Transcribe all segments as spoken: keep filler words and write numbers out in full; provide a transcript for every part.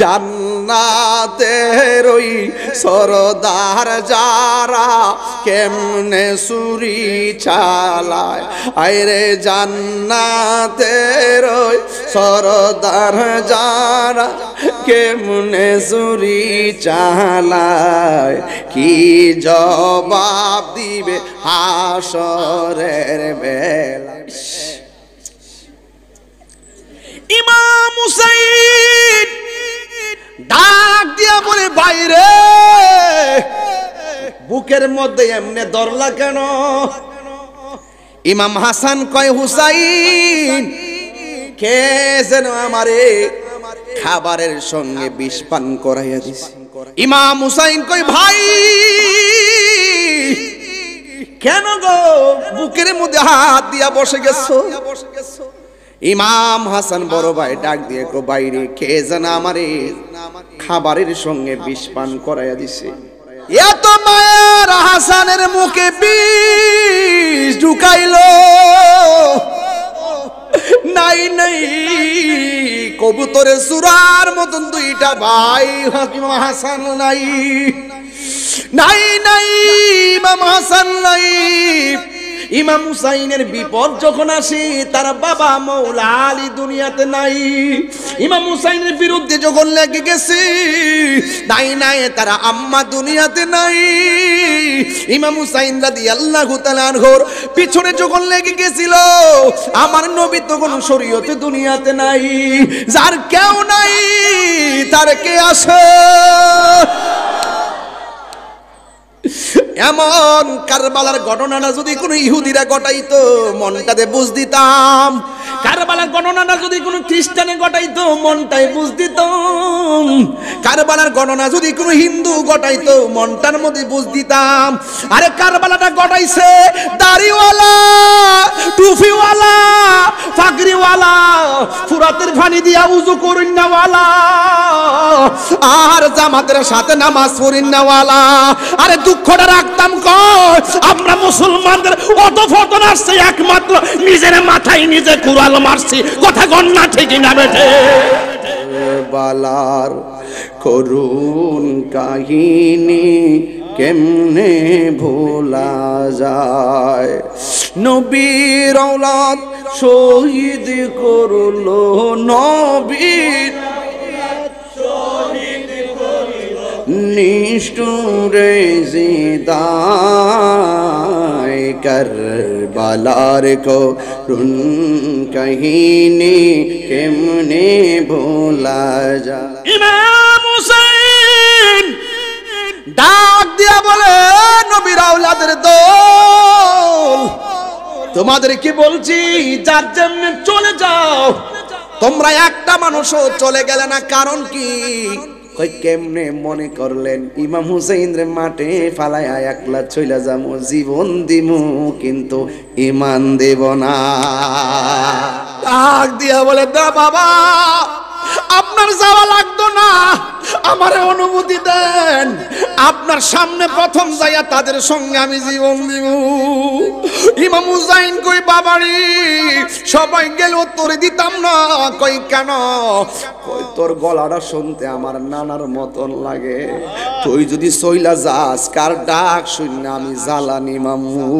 জান্নাতের ওই সরদার যারা কেমনে সুরি চালায়, আইরে জান্নাতের ওই সরদার যারা কেমনে সুরি চালায়, কি জবাব দিবে হাসরের বেলা। ইমাম হুসাইন ডাক দিয়া বলে, বাইরে বুকের মধ্যে এমনে ধরলা কেন? ইমাম হাসান কয়, হুসাইন কে যেন আমারে খাবারের সঙ্গে বিষ পান করাইয়া দিছে। ইমাম হুসাইন কয়, ভাই কেন গো বুকের মধ্যে হাত দিয়া বসে গেছো? ইমাম হাসান বড় ভাই ডাক দিয়ে কো, বাইরে কে যেন আমারে খাবারের সঙ্গে বিষ পান করাইয়া দিছে। এত মায়ের হাসানের মুখে বিষ ঢুকাইলো, নাই নাই কবুতরের সুরার মতন দুইটা ভাই ইমাম হাসান নাই, নাই নাই ইমাম হাসান নাই। ইমাম হুসাইনের বিপদ যখন আসে, তার বাবা মওলা আলী দুনিয়াতে নাই। ইমাম হুসাইনের বিরুদ্ধে যখন লেগে গেছে, নাই নাই তার আম্মা দুনিয়াতে নাই। ইমাম হুসাইন রাদিয়াল্লাহু তাআলা আনহুর পিছনে যখন লেগে গেছিল, আমার নবী তখন শরীয়তে দুনিয়াতে নাই। যার কেউ নাই তার কে আসে? এমন কারবালার ঘটনাটা যদি কোনো ইহুদিরা ঘটাইতো, মনটাতে বুঝ দিতাম। কারবালার ঘটনাটা যদি কোনো খ্রিস্টানে ঘটাইতো, মনটাই বুঝ দিতাম। কারবালার ঘটনা যদি কোনো হিন্দু ঘটাইতো, মনটার মধ্যে বুঝ দিতাম। আরে কারবালাটা ঘটাইছে দাড়িওয়ালা, টুপিওয়ালা, ফাগরিওয়ালা, ফুরাতের পানি দিয়া উযু করিনাওয়ালা, আর জামাতের সাথে নামাজ পড়িনাওয়ালা। আরে দুঃখটা রাখতাম কয়, আমরা মুসলমানদের অত ফতন আসছে একমাত্র নিজের মাথায় নিজে কুড়াল মারছি। কথা গণনা ঠিকই না বেঠে? বালার করুণ কাহিনী কেমনে ভোলা যায়? নবীর আওলাদ শহীদ করলো, নবীর নিষ্ঠুর জিদায় কারবালার করুণ কাহিনী কেমনে ভোলা যায়? ইমাম হুসাইন ডাক দিয়া বলে, নবীর আওলাদের দল, তোমাদের কি বলছি, যার জন্যে চলে যাও। তোমরা একটা মানুষও চলে গেলে না, কারণ কি? কেমনে মনে করলেন ইমাম হুসাইনরে মাঠে ফালায়া একলা চইলা যামু, জীবন দিমু কিন্তু ইমান দেব না। ডাক দিয়া বলে, দা বাবা আপনার যাওয়া লাগতো না, আমার অনুমতি দেন, আপনার সামনে প্রথম যাইয়া তাদের সঙ্গে আমি জীবন দিব। ইমাম হুসাইন কই, বাবারে সবাই গেল তোরে দিতাম না। কই কেন? কই তোর গলাটা শুনতে আমার নানার মতন লাগে, তুই যদি সইলা যাস কার ডাক শূন্য আমি জ্বালানি মামু।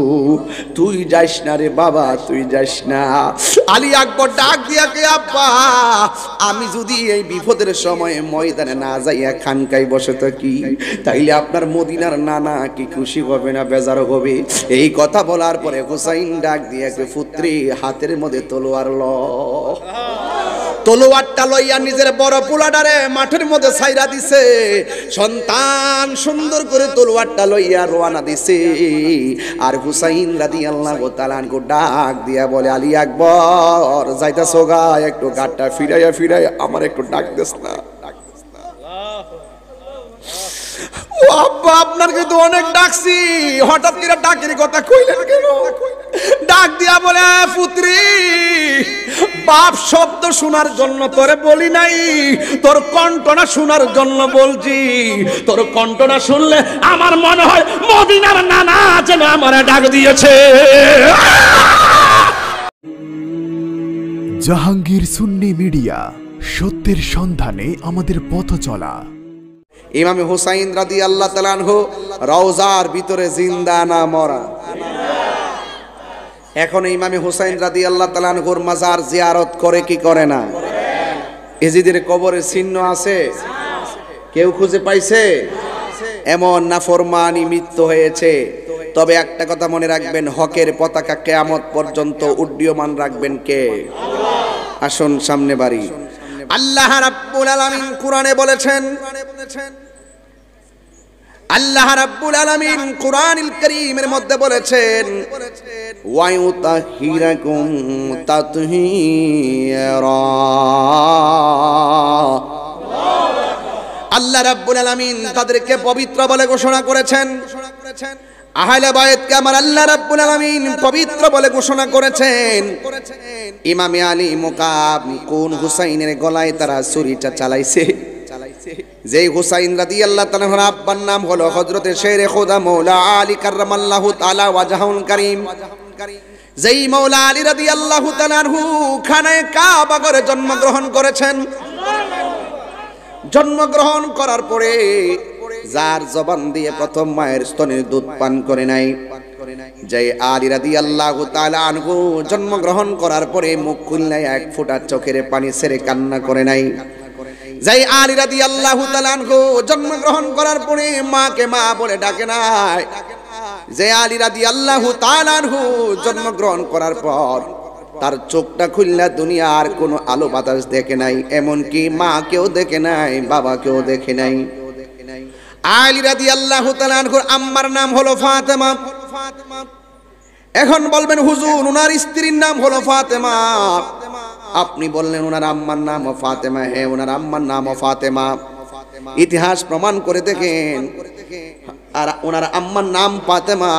তুই যাস না রে বাবা, তুই যাস না। আলী আকবর ডাক দিয়া কে, আব্বা আমি যদি এই বিপদের সময় ময়দানে না যাইয়া খানকায় বসে থাকি, তাইলে আপনার মদিনার নানা কি খুশি হবে না, বেজার হবে? এই কথা বলার পরে হুসাইন ডাক দিয়া কে, পুত্রী হাতের মধ্যে তলোয়ার ল। তলোয়ারটা লইয়া নিজের বড় পোলাডারে মাঠের মধ্যে ছাইরা দিছে। সন্তান সুন্দর করে তলোয়ারটা লইয়া রওনা দিছে। আর হুসাইন রাদিয়াল্লাহু তাআলা আনহু ডাক দিয়া বলে, আলী আকবর যাইতাছো গা, একটু গাটটা ফিরাইয়া ফিরাইয়া আমার একটু ডাক দিস না। ও আব্বা আপনার কিন্তু অনেক ডাকছি, হঠাৎ করে ডাকের কথা কইলেন কেন? ডাক দিয়া বলে, পুত্রী বাপ শব্দ শোনার জন্য তোরে বলি নাই, তোর কণ্ঠনা শোনার জন্য বলছি। তোর কণ্ঠনা শুনলে আমার মনে হয় মদিনার নানা যেন আমারে ডাক দিয়েছে। জাহাঙ্গীর সুন্নি মিডিয়া। সত্যের সন্ধানে আমাদের পথ চলা। ইমাম হুসাইন রাদিয়াল্লাহু তাআলা আনহু রওজার ভিতরে জিন্দা না মরা। এখন ইমাম হুসাইন রাদিয়াল্লাহু তাআলা আনহুর মাজার জিয়ারত করে কি করে না? এজিদের কবরের চিহ্ন আছে, কেউ খুঁজে পাইছে? এমন নাফরমানি মৃত্যু হয়েছে। তবে একটা কথা মনে রাখবেন, হকের পতাকা কিয়ামত পর্যন্ত উড্ডীয়মান রাখবেন কে? আসুন সামনে বাড়ি। আল্লাহ রাব্বুল আলামিন কোরআনে বলেছেন, আল্লাহ রাব্বুল আলামিন কোরআনুল কারীমের মধ্যে বলেছেন, ওয়া ইউতাহিরাকুম তাতহীরা। আল্লাহ রাব্বুল আলামিন তাদেরকে পবিত্র বলে ঘোষণা করেছেন। আহলে বাইতকে আমার আল্লাহ রাব্বুল আলামিন পবিত্র বলে ঘোষণা করেছেন। ইমাম আলী মুকাম কোন হুসাইনের গলায় তারা ছুরিটা চালাইছে, যেই হুসাইন রাদিয়াল্লাহু তাআলার আব্বার নাম হলো হযরত শেরে খোদা মাওলানা আলী কাররামাল্লাহু তাআলা ওয়াজহুল কারীম, যেই মাওলানা আলী রাদিয়াল্লাহু তাআলাহু খানায়ে কাবা ঘরে জন্মগ্রহণ করেছেন। জন্মগ্রহণ করার পরে যার জবান দিয়ে প্রথম মায়ের স্তনের দুধ পান করে নাই, যে আলী রাদিয়াল্লাহু তাআলা আনহু জন্মগ্রহণ করার পরে মুখ খুললে এক ফোঁটা চোখের পানি ছেড়ে কান্না করে নাই, যে আলী রাদিয়াল্লাহু তাআলা আনহু জন্মগ্রহণ করার পরে মাকে মা বলে ডাকে নাই, যে আলী রাদিয়াল্লাহু তাআলা আনহু জন্মগ্রহণ করার পর তার চোখটা খুললা দুনিয়ার কোনো আলো বাতাস দেখে নাই, এমনকি মা কেউ দেখে নাই, বাবা কেউ দেখে নাই। আলী রাদিয়াল্লাহু তাআলা আনহুর আম্মার নাম হলো ফাতেমা। এখন বলবেন হুজুর ওনার স্ত্রীর নাম হলো ফাতেমা, আপনি বললেন ওনার আম্মার নাম ও ফাতেমা। হে, ওনার আম্মার নাম ও ফাতেমা। ইতিহাস প্রমাণ করে দেখেন, আর ওনার আম্মার নাম ফাতেমা,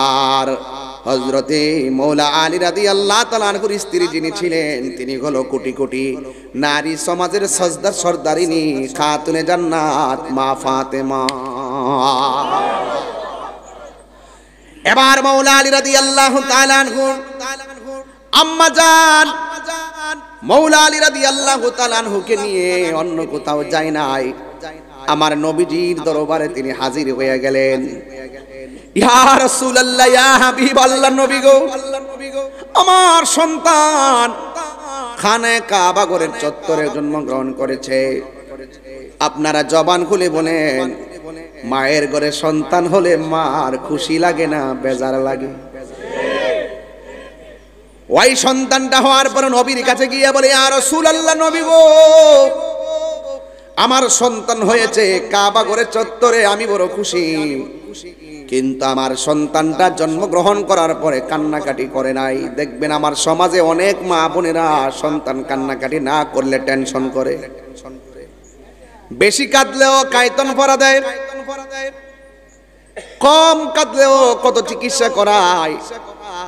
আর হযরতে মওলা আলী রাদিয়াল্লাহু তাআলা আনহুর স্ত্রী যিনি ছিলেন তিনি হলো কোটি কোটি নারী সমাজের সজদার সরদারিনী খাতুনে জান্নাত মা ফাতেমা। এবার মওলা আলী রাদিয়াল্লাহু তাআলা আনহু আম্মা জান মওলা আলী রাদিয়াল্লাহু তাআলা আনহুকে নিয়ে অন্য কোথাও যায় নাই, আমার নবীজির দরবারে তিনি হাজির হয়ে গেলেন। ইয়া রাসূলুল্লাহ, ইয়া হাবিবাল্লাহ, নবী গো, আমার সন্তান খানে কাবা ঘরের চত্বরে জন্মগ্রহণ করেছে, আপনারা জবান খুলে বলেন মায়ের ঘরে সন্তান হলে মার খুশি লাগে না বেজার লাগে? ওই সন্তানটা হওয়ার পর নবীর কাছে গিয়ে বলে, ইয়া রাসূলুল্লাহ, নবী গো, আমার সন্তান হয়েছে কাবা ঘরের চত্বরে, আমি বড় খুশি, কিন্তু আমার সন্তানটা জন্মগ্রহণ করার পরে কান্নাকাটি করে নাই। দেখবেন আমার সমাজে অনেক মা বোনেরা সন্তান কান্নাকাটি না করলে টেনশন করে, বেশি কাঁদলেও কায়তন পরা দেয়, কম কাঁদলেও কত চিকিৎসা করায়।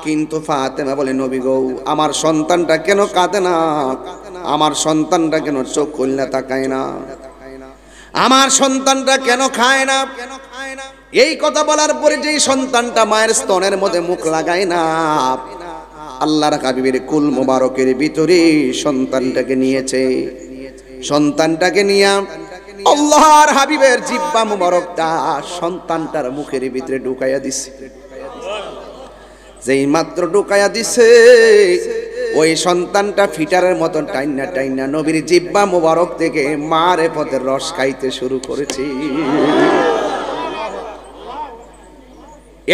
কিন্তু ফাতেমা বলে, নবী গো, আমার সন্তানটা কেন কাঁদে না, আমার সন্তানটা কেন চোখ খুললে তাকায় না, আমার সন্তানটা কেন খায় না? এই কথা বলার পরে যে সন্তানটা মায়ের স্তনের মধ্যে মুখ লাগায় না, আল্লাহর হাবিবের কুল মোবারকের ভিতরে সন্তানটাকে নিয়েছে। সন্তানটাকে নিয়ে আল্লাহর হাবিবের জিহ্বা মোবারকটা সন্তানটার মুখের ভিতরে ঢুকাইয়া দিছে। যেই মাত্র ঢুকাইয়া দিছে, ওই সন্তানটা ফিটারের মতো টাইনা টাইনা নবীর জিহ্বা মোবারক থেকে মারে পথের রস খাইতে শুরু করেছে।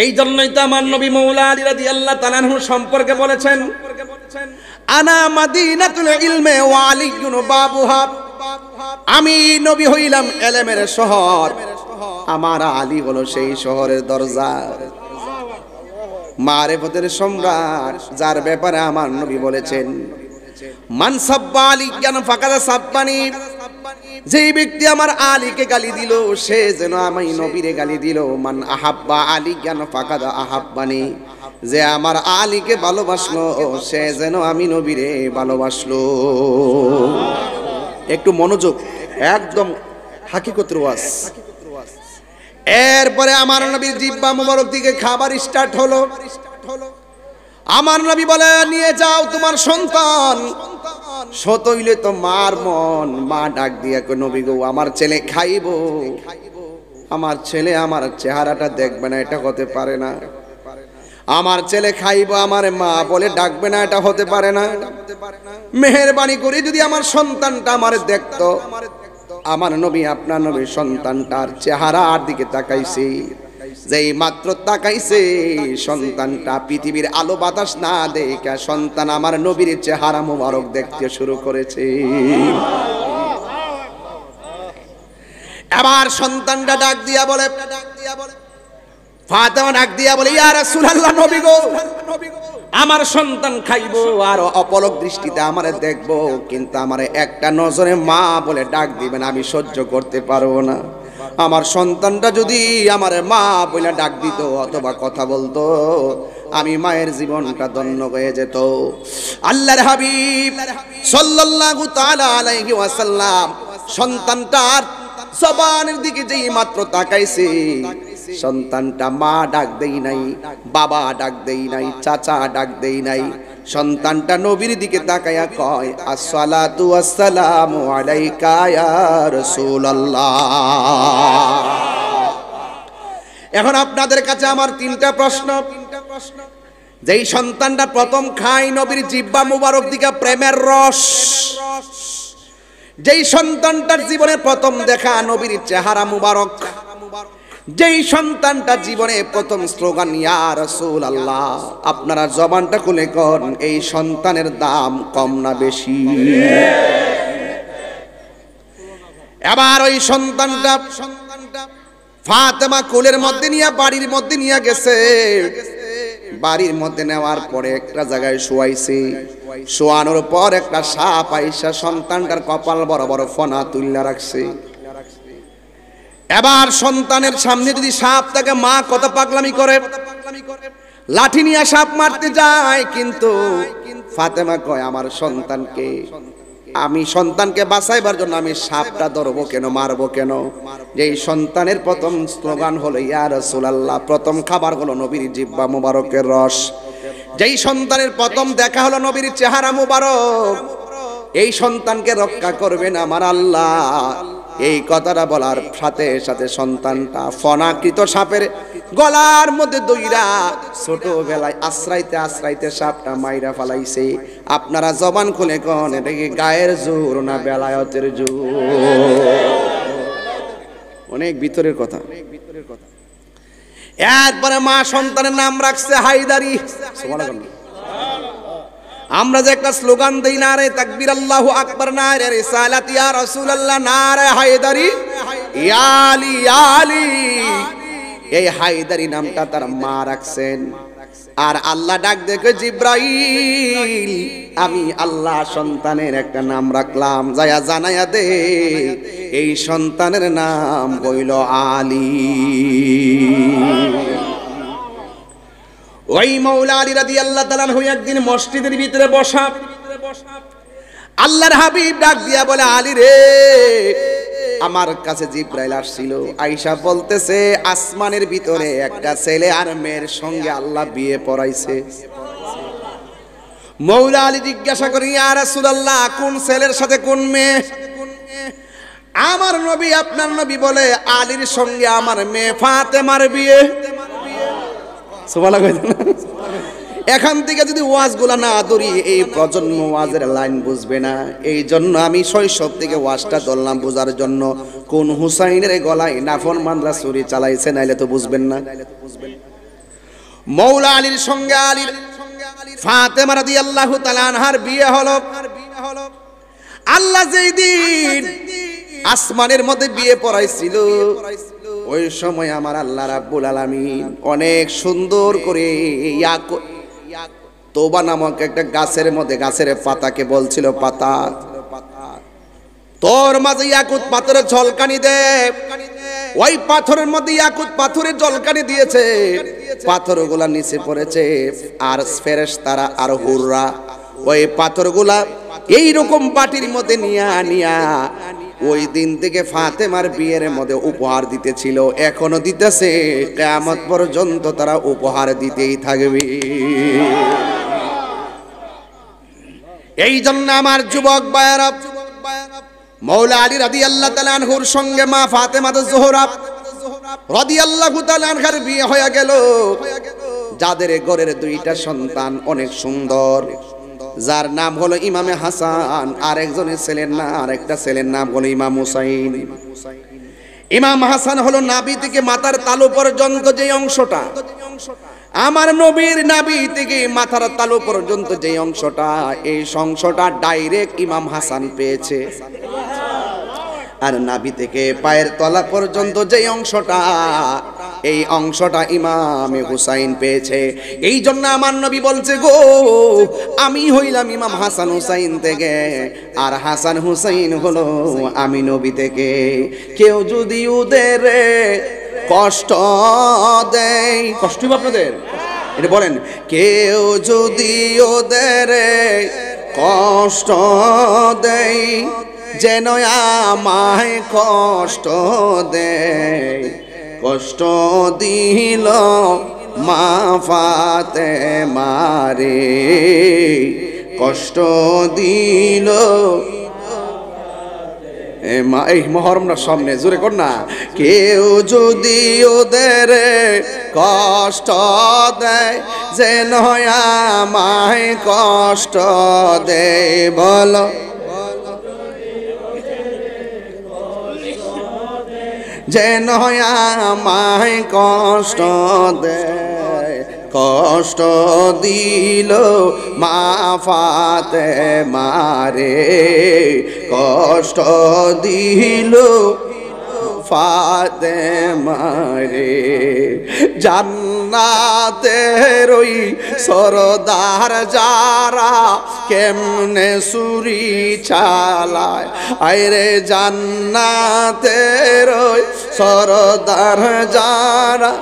এই জন্যই তো আমার নবী মওলা আলী রাদিয়াল্লাহু তাআলা আনহু সম্পর্কে বলেছেন, আনা মাদিনাতুল ইলমে ওয়া আলিউন বাবুহা। আমি নবী হইলাম ইলমের শহর, আমার আলী হলো সেই শহরের দরজা, মারিফতের সম্রাট, যার ব্যাপারে আমার নবী বলেছেন, মান সাব্বা আলিয়ান ফাকাদ সাব্বানি। যে ব্যক্তি আমার আলীকে গালি দিল সে যেন আমার নবীরে গালি দিল। মান আহাব্বা আলিয়ান ফাকাদ আহাব্বানি। যে আমার আলীকে ভালোবাসলো সে যেন আমি নবীরে ভালোবাসলো। একটু মনোযোগ, একদম হাকিকতের ওয়াজ। এরপরে আমার নবীর জিহ্বা মুবারক দিকে খাবার স্টার্ট হলো। আমার নবী বলে, নিয়ে যাও তোমার সন্তান, সত হইলে তো মার মন, মা ডাক দিয়া কই নবী গো আমার ছেলে খাইব, আমার ছেলে আমার চেহারাটা দেখবে না, এটা হতে পারে না। আমার ছেলে খাইব আমার মা বলে ডাকবে না, এটা হতে পারে না। মেহেরবানি করে যদি আমার সন্তানটা আমার দেখতো। আমার নবী আপনার নবী সন্তানটার চেহারার দিকে তাকাইছে, যেই মাত্র তাকাইছে সন্তানটা পৃথিবীর আলো বাতাস না দেখে সন্তান আমার নবীর চেহারা মোবারক দেখতে শুরু করেছে। আবার সন্তানটা ডাক দিয়া বলে ডাক দিয়া বলে ফাতেমা ডাক দিয়া বলে ইয়া রাসূলুল্লাহ নবী গো আমার সন্তান খাইব আর অপলক দৃষ্টিতে আমারে দেখবো, কিন্তু আমারে একটা নজরে মা বলে ডাক দিবেন আমি সহ্য করতে পারবো না। আমার সন্তানটা যদি আমার মা বলে ডাক দিত অথবা কথা বলতো আমি মায়ের জীবনটা ধন্য হয়ে যেত। আল্লাহর হাবিব সাল্লাল্লাহু তাআলা আলাইহি ওয়াসাল্লাম সন্তানটার জবানের দিকে যেই মাত্র তাকাইছে, সন্তানটা মা ডাক দেই নাই, বাবা ডাক দেই নাই, চাচা ডাক দেই নাই, সন্তানটা নবীর দিকে তাকায়া কয় আসসালাতু ওয়াসসালামু আলাইকা ইয়া রাসূলুল্লাহ। এখন আপনাদের কাছে আমার তিনটা প্রশ্ন। যেই সন্তানটা প্রথম খায় নবীর জিহ্বা মুবারক দিকে প্রেমের রস, যেই সন্তানটার জীবনে প্রথম দেখা নবীর চেহারা মুবারক, যেই সন্তানটা জীবনে প্রথম স্লোগান ইয়া রাসূলুল্লাহ, আপনারা জবানটা খুলে কোন এই সন্তানের দাম কম না বেশি? এবার ওই সন্তানটা ফাতেমা কোলের মধ্যে নিয়ে বাড়ির মধ্যে নিয়ে গেছে। বাড়ির মধ্যে নেওয়ার পরে একটা জায়গায় শুয়াইছে, শুয়ানোর পর একটা সাপ আইসা সন্তানটার কপাল বড় বড় ফনা তুইলা রাখছে। এবার সন্তানের সামনে যদি সাপ থাকে মা কত পাগলামি করে, লাঠি নিয়ে সাপ মারতে যায়, কিন্তু ফাতেমা কয় আমার সন্তানকে আমি সন্তানকে বাঁচাইবার জন্য আমি সাপটা ধরবো কেন, মারবো কেন? যেই সন্তানের প্রথম স্লোগান হলো ইয়া রাসূলুল্লাহ, প্রথম খাবার হলো নবীর জিহ্বা মুবারকের রস, যেই সন্তানের প্রথম দেখা হলো নবীর চেহারা মুবারক, এই সন্তানকে রক্ষা করবেন আমার আল্লাহ। এই কথাটা বলার সাথে সাথে সন্তানটা ফনাকৃত সাপের গলার মধ্যে দইরা ছোটবেলায় আশ্রাইতে আশ্রাইতে সাপটা মাইরা ফালাইছে। আপনারা জবান খুলে কোন এটা কি গায়ের জোর না বেলায়তের জোর? অনেক ভিতরের কথা। একবারে মা সন্তানের নাম রাখছে হায়দারি। আমরা যে একটা স্লোগান দেই না রে তাকবীর আল্লাহু আকবার, না রে রিসালাত ইয়া রাসূলুল্লাহ, না রে হায়দারি ইয়া আলী ইয়া আলী, এই হায়দারি নামটা তার মা রাখছেন। আর আল্লাহ ডাক দেখে জিব্রাইল আমি আল্লাহ সন্তানের একটা নাম রাখলাম, যায়া জানায়া দে এই সন্তানের নাম হইল আলী। ওই মওলা আলী রাদিয়াল্লাহু তাআলা আনহু একদিন মসজিদের ভিতরে বসা, আল্লাহর হাবিব ডাক দিয়া বলে আলী রে আমার কাছে জিবরাইল আসছিল, আয়েশা বলতেছে আসমানের ভিতরে একটা ছেলে আর মেয়ের সঙ্গে আল্লাহ বিয়ে পড়াইছে। মওলা আলী জিজ্ঞাসা করে ইয়া রাসূলুল্লাহ কোন ছেলের সাথে কোন মেয়ে? আমার নবী আপনার নবী বলে আলীর সঙ্গে আমার মেয়ে ফাতেমার বিয়ে। এখান থেকে যদি ওয়াজ গুলা না ধরি এই প্রজন্ম ওয়াজের লাইন বুঝবে না। এই জন্য আমি শৈশব থেকে ওয়াজটা ধরলাম বোঝার জন্য কোন হুসাইনের গলায় নাফরমানরা ছুরি চালাইছে, নাইলে তো বুঝবেন না। মওলা আলীর সঙ্গে আলীর ফাতেমা রাদিয়াল্লাহু তাআলা আনহার বিয়ে হলো। আল্লাহ যেই দিন আসমানের মধ্যে বিয়ে পড়াইছিল ওই সময় আমার আল্লাহ রাব্বুল আলামিন অনেক সুন্দর করে তওবা নামক একটা গাছের মধ্যে গাছের পাতাকে বলছিল পাতা তোর মাঝে ইয়াকুত পাথরের ঝলকানি দে। ওই পাথরের মধ্যে ইয়াকুত পাথরের ঝলকানি দিয়েছে, পাথরগুলা নিচে পড়েছে আর ফেরেশতারা আর হুররা ওই পাথরগুলা এই রকম বাটির মধ্যে নিয়া নিয়া ওই দিন থেকে ফাতেমার বিয়ের মধ্যে উপহার দিতেছিল, এখনো দিতেছে, কিয়ামত পর্যন্ত তারা উপহার দিতেই থাকবে। এই জন্য আমার যুবক বায়রা মওলা আলী রাদিয়াল্লাহু তাআলা আনহুর সঙ্গে মা ফাতেমা যুহরা রাদিয়াল্লাহু তাআলা আনহার বিয়ে হয়ে গেল। যাদের ঘরের দুইটা সন্তান অনেক সুন্দর, যার নাম হলো ইমামে হাসান, আরেকজনের ছেলের নাম আরেকটা ছেলের নাম হলো ইমাম হুসাইন। ইমাম হাসান হলো নাভি থেকে মাথার তালু পর্যন্ত যে অংশটা, আমার নবীর নাভি থেকে মাথার তালু পর্যন্ত যে অংশটা, এই অংশটা ডাইরেক্ট ইমাম হাসান পেয়েছে। আর নাভি থেকে পায়ের তলা পর্যন্ত যে অংশটা, এই অংশটা ইমাম হুসাইন পেয়েছে। এই জন্য আমার নবী বলছে, গো আমি হইলাম ইমাম হাসান হুসাইন থেকে, আর হাসান হুসাইন হলো আমি নবী থেকে। কেউ যদি ওদের কষ্ট দেয়, কষ্ট আপনাদের এটা বলেন, কেউ যদি ওদের কষ্ট দেয় যেন আমায় কষ্ট দেয়, কষ্ট দিল মা ফাতেমা রে, কষ্ট দিল মা। এই মহরমরা সামনে জোরে কর না, কেউ যদি ওদের কষ্ট দেয় যেন আমায় কষ্ট দেয়, বল যেন আমায় কষ্ট দেয়, কষ্ট দিল মা ফাতেমা রে, কষ্ট দিল ফাতেমা রে। জান্নাতের ওই সরদার যারা কেমনে সুরি চালায়, আইরে জান্নাতের ওই সরদার যারা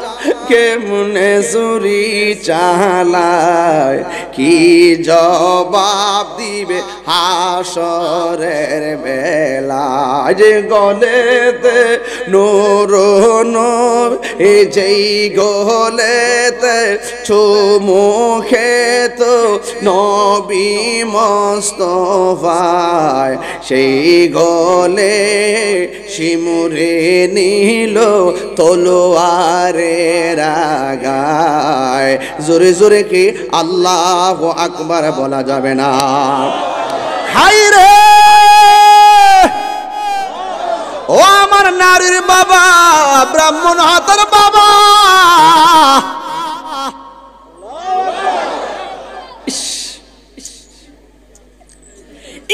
কেমনে সুরি চালায়, কি জবাব দিবে হাসরের বেলায়। যে গলেতে নূর নূর, এ যেই গলেতে চুমু খেত নবী মোস্তফায়, সেই গলে শিমুরে নিল তলোয়ারে রাগায়। জোরে জোরে কি আল্লাহু আকবার বলা যাবে না? হায় রে ও আমার নারীর বাবা, ব্রাহ্মণ হাতের বাবা,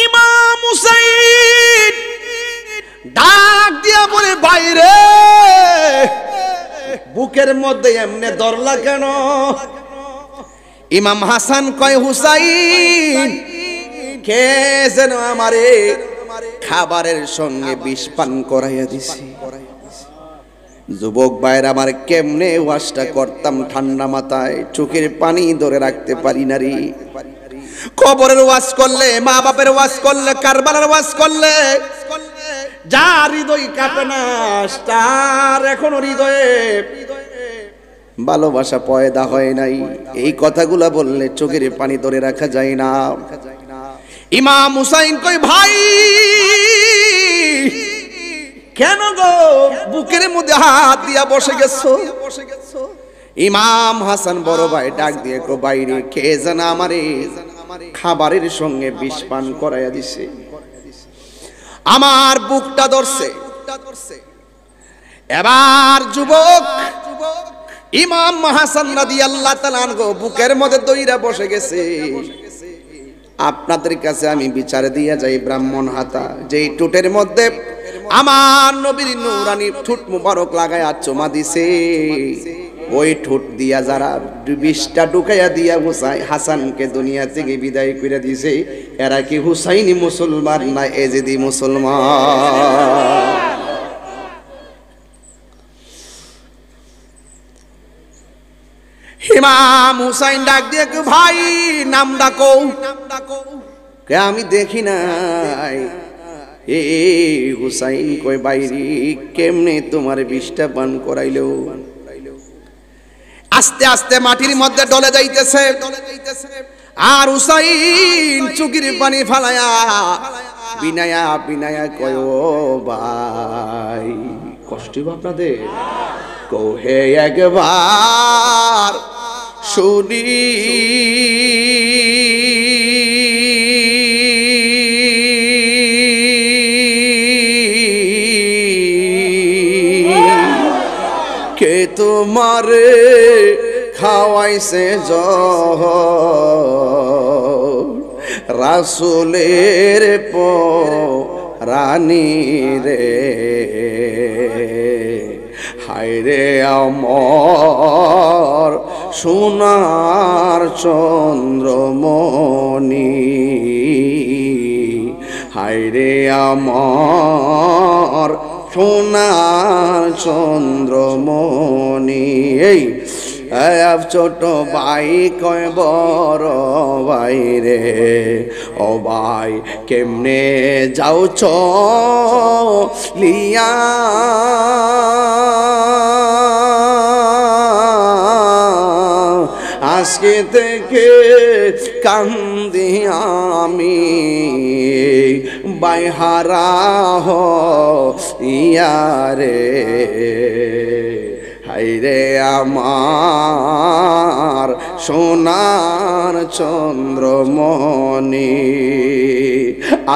ইমাম হুসাইন ডাক দিয়া বলে, বাইরে বুকের মধ্যে এমনে ধরলা কেন? ইমাম হাসান কয়, হুসাইন কে যেন আমারে খাবারের সঙ্গে বিষ পান করাইয়া দিছি। যুবক ভাইরা আমার, কেমনে ওয়াশটা করতাম ঠান্ডা মাথায়, চোখের পানি ধরে রাখতে পারি না রে। কবরের ওয়াজ করলে, মা বাপের ওয়াজ করলে, কারবালার ওয়াজ করলে যার হৃদয় কাঁপে না, তার এখনো হৃদয়ে ভালোবাসা পয়দা হয় নাই। এই কথাগুলা বললে চোখের পানি ধরে রাখা যায় না। ইমাম হুসাইন কই, ভাই কেন গো বুকের মধ্যে হাত দিয়া বসে গেছো? ইমাম হাসান বড় ভাই ডাক দিয়ে কো, বাইরে কে যেন আমারে খাবারের সঙ্গে বিষ পান করাইয়া দিছে, আমার বুকটা ধরছে। এবার যুবক ইমাম হাসান রাদিয়াল্লাহু তাআলা গো বুকের মধ্যে দইরা বসে গেছে। আপনাদের কাছে আমি বিচার দিয়া যাই, ব্রাহ্মণ হাতা যেই টুটের মধ্যে আমার নবীর নূরানি ঠোঁট মুবারক লাগায়া চুমা দিছে, ওই ঠোঁট দিয়া যারা বিষটা ঢুকাইয়া দিয়া হুসাইন হাসানকে দুনিয়া থেকে বিদায় করে দিছে, এরা কি হুসাইনি মুসলমান না এজিদি মুসলমান? ইমাম হুসাইন ডাক দিয়ে, ভাই নাম ডাকো। আমি দেখি নাই। এ হুসাইন কই, বাইরে কেমনে তোমার বিষটা পান করাইলো? আস্তে আস্তে মাটির মধ্যে ডলে যাইতেছে, আর হুসাইন চুকির পানি ফালায়া বিনায়া বিনায়া কয় ভাই, কষ্ট আপনাদের কহে একবার শুনি কে তোমার খাওয়াইছে জহর রাসুলের পরানি রে, হায় রে আমার সোনার চন্দ্রমণি, হায় রে আমার সোনার চন্দ্রমণি। এই ছোট ভাই কয় বড় ভাই রে, ও ভাই কেমনে যাওছ লিয়া আজকে থেকে কান্দি আমি বাইহারা হিয়া রে, হাইরে আমার সোনার চন্দ্রমণি।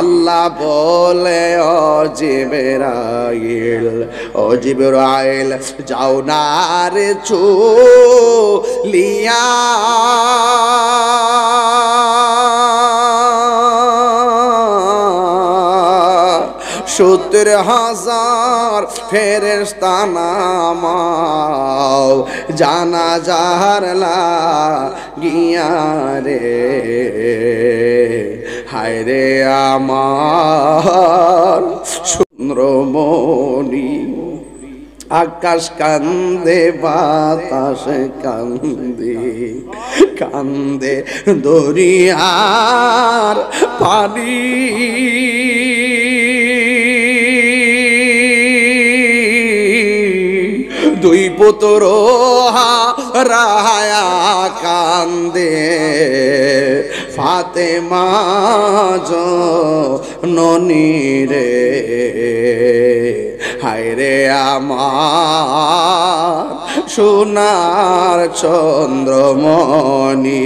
আল্লাহ বলে ও জিবরাইল ও জিবরাইল যাও না রে চলিয়া সত্তর হাজার ফেরেশতা নামাও জানাজার লাগিয়া রে, হায় রে আমার সুন্দরমণি। আকাশ কান্দে বাতাস কান্দে কান্দে দরিয়ার পানি, দুই পুত্র হারায়া কান্দে ফাতেমা জননী রে, হায় রে আমার সোনার চন্দ্রমণি।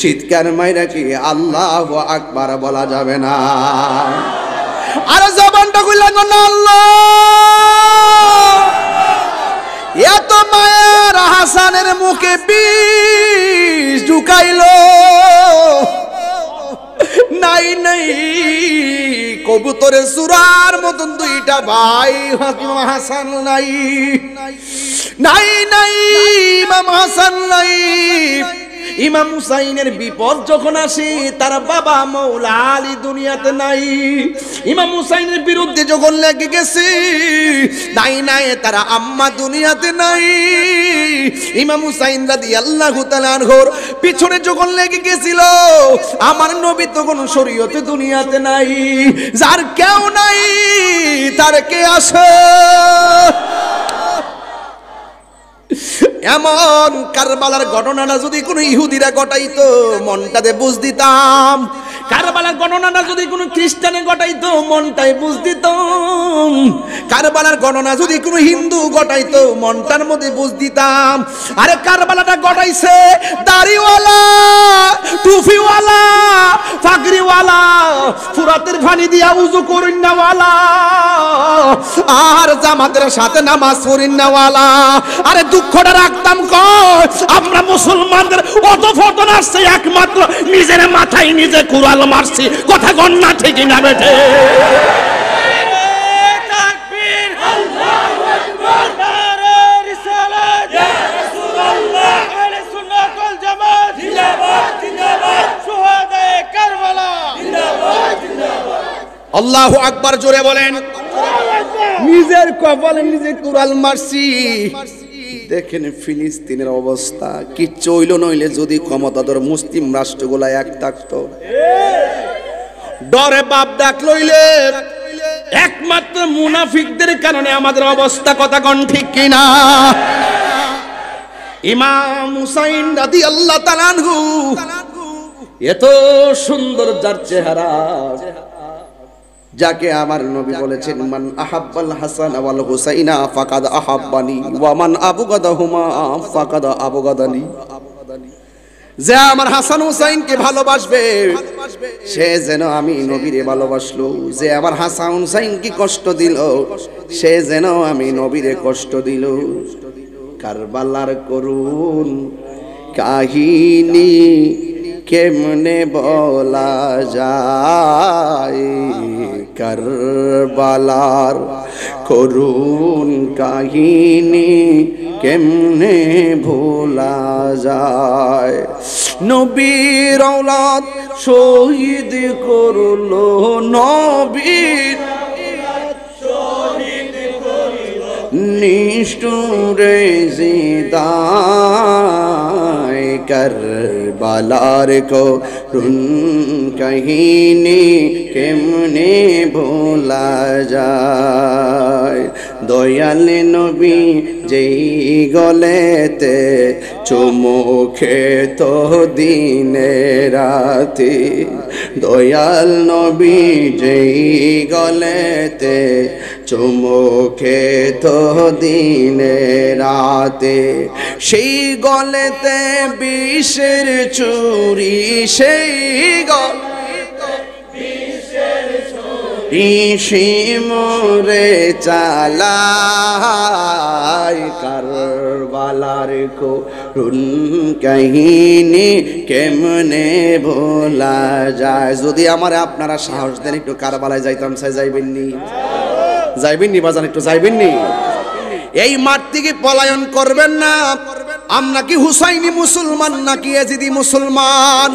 চিৎকার মাইরা কি আল্লাহু আকবার বলা যাবে না? আর জবানটা কইলাম না আল্লাহ, এত মায়ের হাসানের মুখে বিষ ঢুকাইল, নাই নাই কবুতরে সুরার মতন দুইটা ভাই হাসান নাই নাই নাই ইমাম হাসান নাই। ইমাম হুসাইনের বিপদ যখন আসে তার বাবা মওলা আলী দুনিয়াতে নাই, ইমাম হুসাইনের বিরুদ্ধে যখন লেগে গেছে নাই নাই তার আম্মা দুনিয়াতে নাই, ইমাম হুসাইন রাদিয়াল্লাহু তাআলা আনহুর পিছনে যখন লেগে গেছিল আমার নবী তখন শরীয়তে দুনিয়াতে নাই। যার কেউ নাই তার কে আসে? এমন কারবালার ঘটনাটা যদি কোনো ইহুদিরা ঘটাইতো মনটাতে বুঝ দিতাম, কারবালার ঘটনাটা যদি কোনো খ্রিস্টানে ঘটাইতো মনটাই বুঝ দিতাম, কারবালার ঘটনা যদি কোনো হিন্দু ঘটাইতো মনটার মধ্যে বুঝ দিতাম। আরে কারবালাটা ঘটাইছে দাড়িওয়ালা, টুপিওয়ালা, ফাগরিওয়ালা, ফুরাতের পানি দিয়া উযু করিনাওয়ালা, আর জামাতের সাথে নামাজ পড়িনাওয়ালা। আরে দুঃখটা রাখতাম কয় আমরা মুসলমানদের অত ফতনা আসছে একমাত্র নিজের মাথায় নিজে কুড়াল মারছি, কথা গণ না ঠিকই না বেঠে। আল্লাহু আকবার জোরে বলেন। নিজের কপালে নিজে কুড়াল মারছি। দেখেন ফিলিস্তিনের অবস্থা কি চইল, নইলে যদি ক্ষমতাধর মুসলিম রাষ্ট্রগুলা এক থাকতো ডরে বাপ ডাক লইলে, একমাত্র মুনাফিকদের কারণে আমাদের অবস্থা, কথা কোন ঠিক কিনা? ইমাম হুসাইন রাদিয়াল্লাহু তাআলা আনহু এত সুন্দর যার চেহারা, যাকে আমার নবী বলেছেন মান আহাব্বাল হাসান ওয়াল হুসাইনা ফাকাদ আহাব্বানি ওয়া মান আবগাদাহুমা ফাকাদ আবগাদানি। যে আমার হাসান হুসাইনকে ভালোবাসবে সে যেন আমি নবীরে ভালোবাসলো, যে আমার হাসান হুসাইনকে কষ্ট দিল সে যেন আমি নবীরে কষ্ট দিল। কারবালার করুণ কাহিনী কেমনে বলা যায়, কারবালার করুণ কাহিনী কেমনে ভোলা যায়। নবীর আওলাদ শহীদ করলো, নবীর শহীদ করলো নিষ্ঠুর জিদায়, কারবালার করুণ কাহিনী কেমনে ভোলা যায়। দয়াল নবী যেই গলেতে চুমুখে তো দিনে রাতে, দয়াল নবী যেই গলেতে চুমুখে তো দিনে রাতে, সেই গলেতে বিষের চুরি, সেই গল ঋষি মোরে চালায়, কারবালার করুণ কাহিনী কেমনে ভোলা যায়। যদি আমার আপনারা সাহস দেন একটু কারবালায় যাইতাম, সে যাইবেননি যাইবেননি বাজান একটু যাইবেননি? এই মাঠ থেকে পলায়ন করবেন না। আমরা কি হুসাইনি মুসলমান নাকি এজিদি মুসলমান?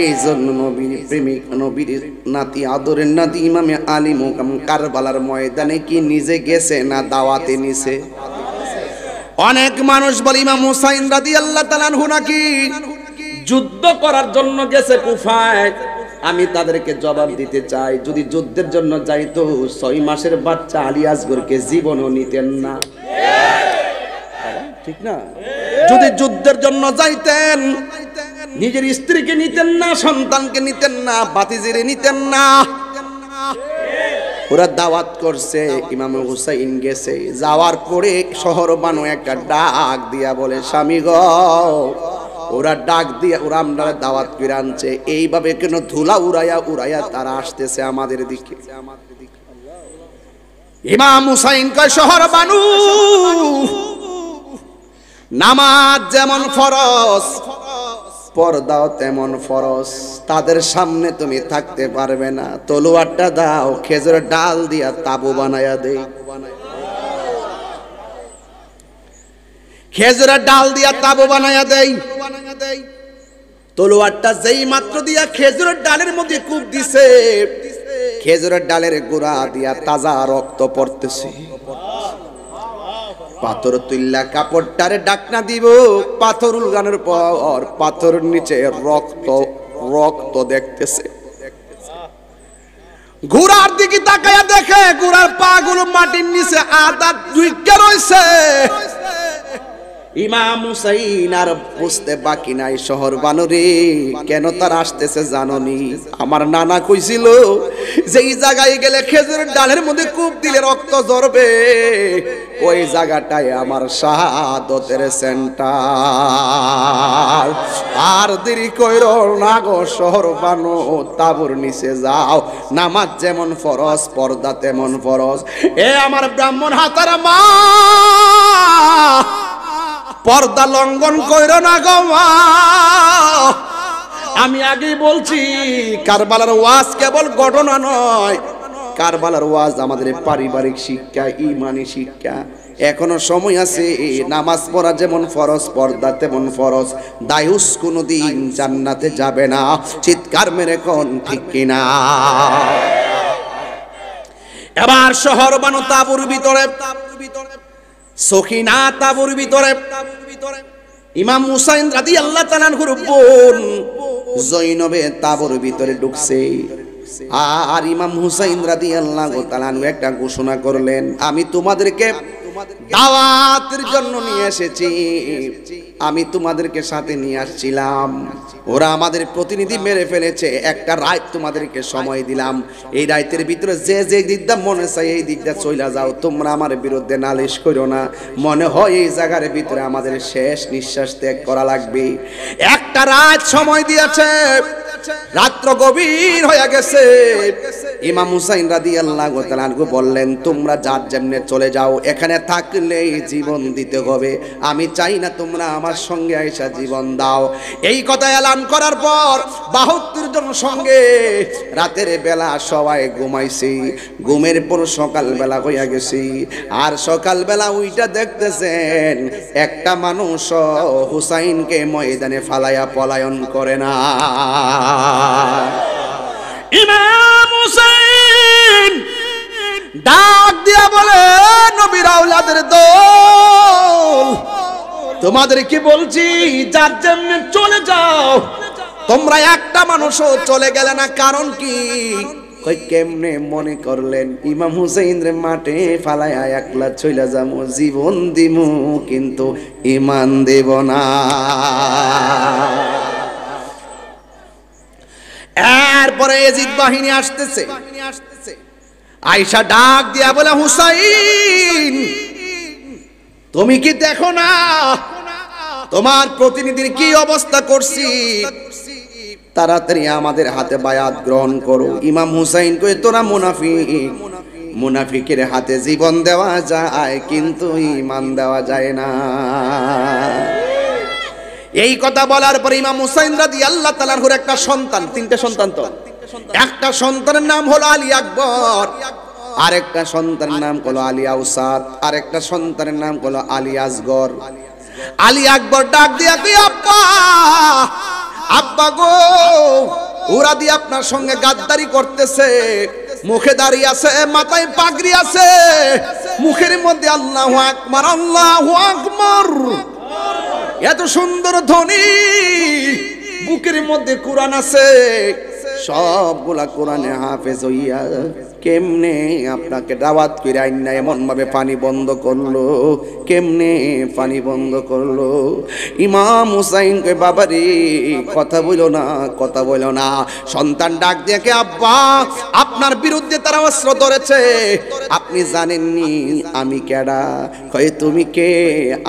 এই জন্য নবীর প্রেমিক, নবীর নাতি, আদরের নাতি ইমামে আলী মুকাম কারবালার ময়দানে কি নিজে গেছে না দাওয়াতে নিছে? অনেক মানুষ বলে ইমাম হুসাইন রাদিয়াল্লাহু তাআলা আনহু নাকি যুদ্ধ করার জন্য গেছে কুফায়। আমি তাদেরকে জবাব দিতে চাই, যদি যুদ্ধের জন্য যাইতো ছয় মাসের বাচ্চা আলী আসগরকে জীবনও নিতেন না, ঠিক না? যদি যুদ্ধের জন্য যাইতেন নিজের স্ত্রীকে নিতেন না, সন্তানকে নিতেন না, বাতিজিরে নিতেন না। ওরা দাওয়াত করছে, ইমাম হুসাইন গেছে, যাওয়ার পরে শহর বানো একটা ডাক দিয়া বলে স্বামী গো, ওরা ডাক দিয়া ওরা আমরা দাওয়াত করে আনছে, এইভাবে কেন ধুলা উড়াইয়া উড়াইয়া তারা আসতেছে আমাদের দিকে। ইমাম হুসাইন কয় শহর বানু, নামাজ যেমন ফরজ, পর্দাও তেমন ফরজ, তাদের সামনে তুমি থাকতে পারবে না, তলোয়ারটা দাও, খেজুরের ডাল দিয়া তাবু বানায়া দেই। খেজুরের ডাল দিয়া তাবু বানায়া দেই তলোয়ারটা যেই মাত্র দিয়া খেজুরের ডালের মধ্যে কূপ দিছে, খেজুরের ডালের গোড়া দিয়া তাজা রক্ত পড়তেছে। পাথর তুল্লা কাপড়টারে ডাকনা দিব, পাথর উলগানোর পর পাথর নিচে রক্ত রক্ত দেখতেছে। ঘোড়ার দিকে তাকায়া দেখে ঘোড়ার পা গুলো মাটির নিচে আধা দুইটা রয়েছে। ইমাম হুসাইন আর বুঝতে বাকি নাই, শহর বানরে কেন তার আসতেছে জানোনি? আমার নানা কইছিল যে এই জায়গায় গেলে খেজুরের ডালের মধ্যে কূপ দিলে রক্ত ঝরবে, ওই জায়গাটায় আমার শাহাদতের সেন্টার। আর দেরি কইরো না গো শহর বানো, তাবুর নিচে যাও, নামাজ যেমন ফরজ, পর্দা তেমন ফরজ। এ আমার ব্রাহ্মণ হাতার মা, পর্দা লঙ্ঘন কইরো না গো মা। আমি আগেই বলছি কারবালার ওয়াজ কেবল ঘটনা নয়, কারবালার ওয়াজ আমাদের পারিবারিক শিক্ষা, ইমানি শিক্ষা। এখনো সময় আছে, নামাজ পড়া যেমন ফরজ, পর্দা তেমন ফরজ। দায়ুস কোনোদিন জান্নাতে যাবে না, চিৎকার মেরে কোন ঠিক কিনা? এবার শহর বানো তাবুর ভিতরে, সখিনা তাবুর ভিতরে। ইমাম হুসাইন রাদিয়াল্লাহু তাআলার বোন জয়নবে তাবুর ভিতরে ঢুকছে, আর ইমাম হুসাইন রাদিয়াল্লাহু তাআলা আনহু একটা ঘোষণা করলেন, আমি তোমাদেরকে দাওয়াতের জন্য নিয়ে এসেছি, আমি তোমাদেরকে সাথে নিয়ে আসছিলাম, ওরা আমাদের প্রতিনিধি মেরে ফেলেছে, একটা রাত তোমাদেরকে সময় দিলাম, এই রাতের ভিতরে যে যে দিকটা মনে চাই এই দিকটা চলে যাও, তোমরা আমার বিরুদ্ধে নালিশ করো না, মনে হয় এই জায়গার ভিতরে আমাদের শেষ নিঃশ্বাস ত্যাগ করা লাগবে। একটা রাত সময় দিয়েছে, রাত্র গভীর হয়ে গেছে। ইমাম হুসাইন রাদিয়াল্লাহু তাআলা আনহু বললেন, তোমরা যার যেমনে চলে যাও, এখানে থাকলে জীবন দিতে হবে, আমি চাই না তোমরা আমার সঙ্গে আইসা জীবন দাও। এই কথা এলান করার পর বাহাত্তর জন সঙ্গে রাতের বেলা সবাই ঘুমাইছি, ঘুমের পর সকালবেলা হইয়া গেছি, আর সকালবেলা ওইটা দেখতেছেন একটা মানুষ হুসাইনকে ময়দানে ফালাইয়া পলায়ন করে না। ইমাম হুসাইন ডাক দিয়া বলে, নবীর আওলাদের দল, তোমাদের কি বলছি, যার জন্য চলে যাও, তোমরা একটা মানুষও চলে গেলে না, কারণ কি? কেমনে মনে করলেন ইমাম হুসাইন রে মাঠে ফালায়া একলা চলে যাবো, জীবন দিমু কিন্তু ইমান দেব না। এরপরে ইয়াজিদ বাহিনী আসতেছে, আয়েশা ডাক দিয়া বলে, হুসাইন তুমি কি দেখো না তোমার প্রতিনিধির কি অবস্থা করছি, তাড়াতাড়ি আমাদের হাতে বায়াত গ্রহণ করো। ইমাম হুসাইন কয়, তোরা মুনাফিক, মুনাফিকের হাতে জীবন দেওয়া যায় কিন্তু ইমান দেওয়া যায় না। এই কথা বলার পর ইমাম হুসাইন রাদিয়াল্লাহু তাআলা আনহুর একটা সন্তান, তিনটা সন্তান তো, একটা সন্তানের নাম হলো আলী আকবর, আরেকটা সন্তানের নাম হলো আলী আউসাদ, আরেকটা সন্তানের নাম হলো আলী আসগর। আলী আকবর ডাক দিয়া কই, আব্বা আব্বা গো, ওরা দিয়ে আপনার সঙ্গে গাদ্দারি করতেছে, মুখে দাড়ি আছে, মাথায় পাগড়ি আছে, মুখের মধ্যে আল্লাহু আকবার আল্লাহু আকবার এত সুন্দর ধ্বনি, বুকের মধ্যে কোরআন আছে, সবগুলা কোরআনে হাফেজ হইয়া কেমনে আপনাকে দাওয়াত কইরাই না, এমন ভাবে পানি বন্ধ করলো, কেমনে পানি বন্ধ করলো। ইমাম হুসাইন কই, বাবা রে কথা বলো না, কথা বলো না। সন্তান ডাক দিয়ে কে, আব্বা আপনার বিরুদ্ধে তারা অস্ত্র ধরেছে, আপনি জানেননি আমি কেডা? কই, তুমি কে?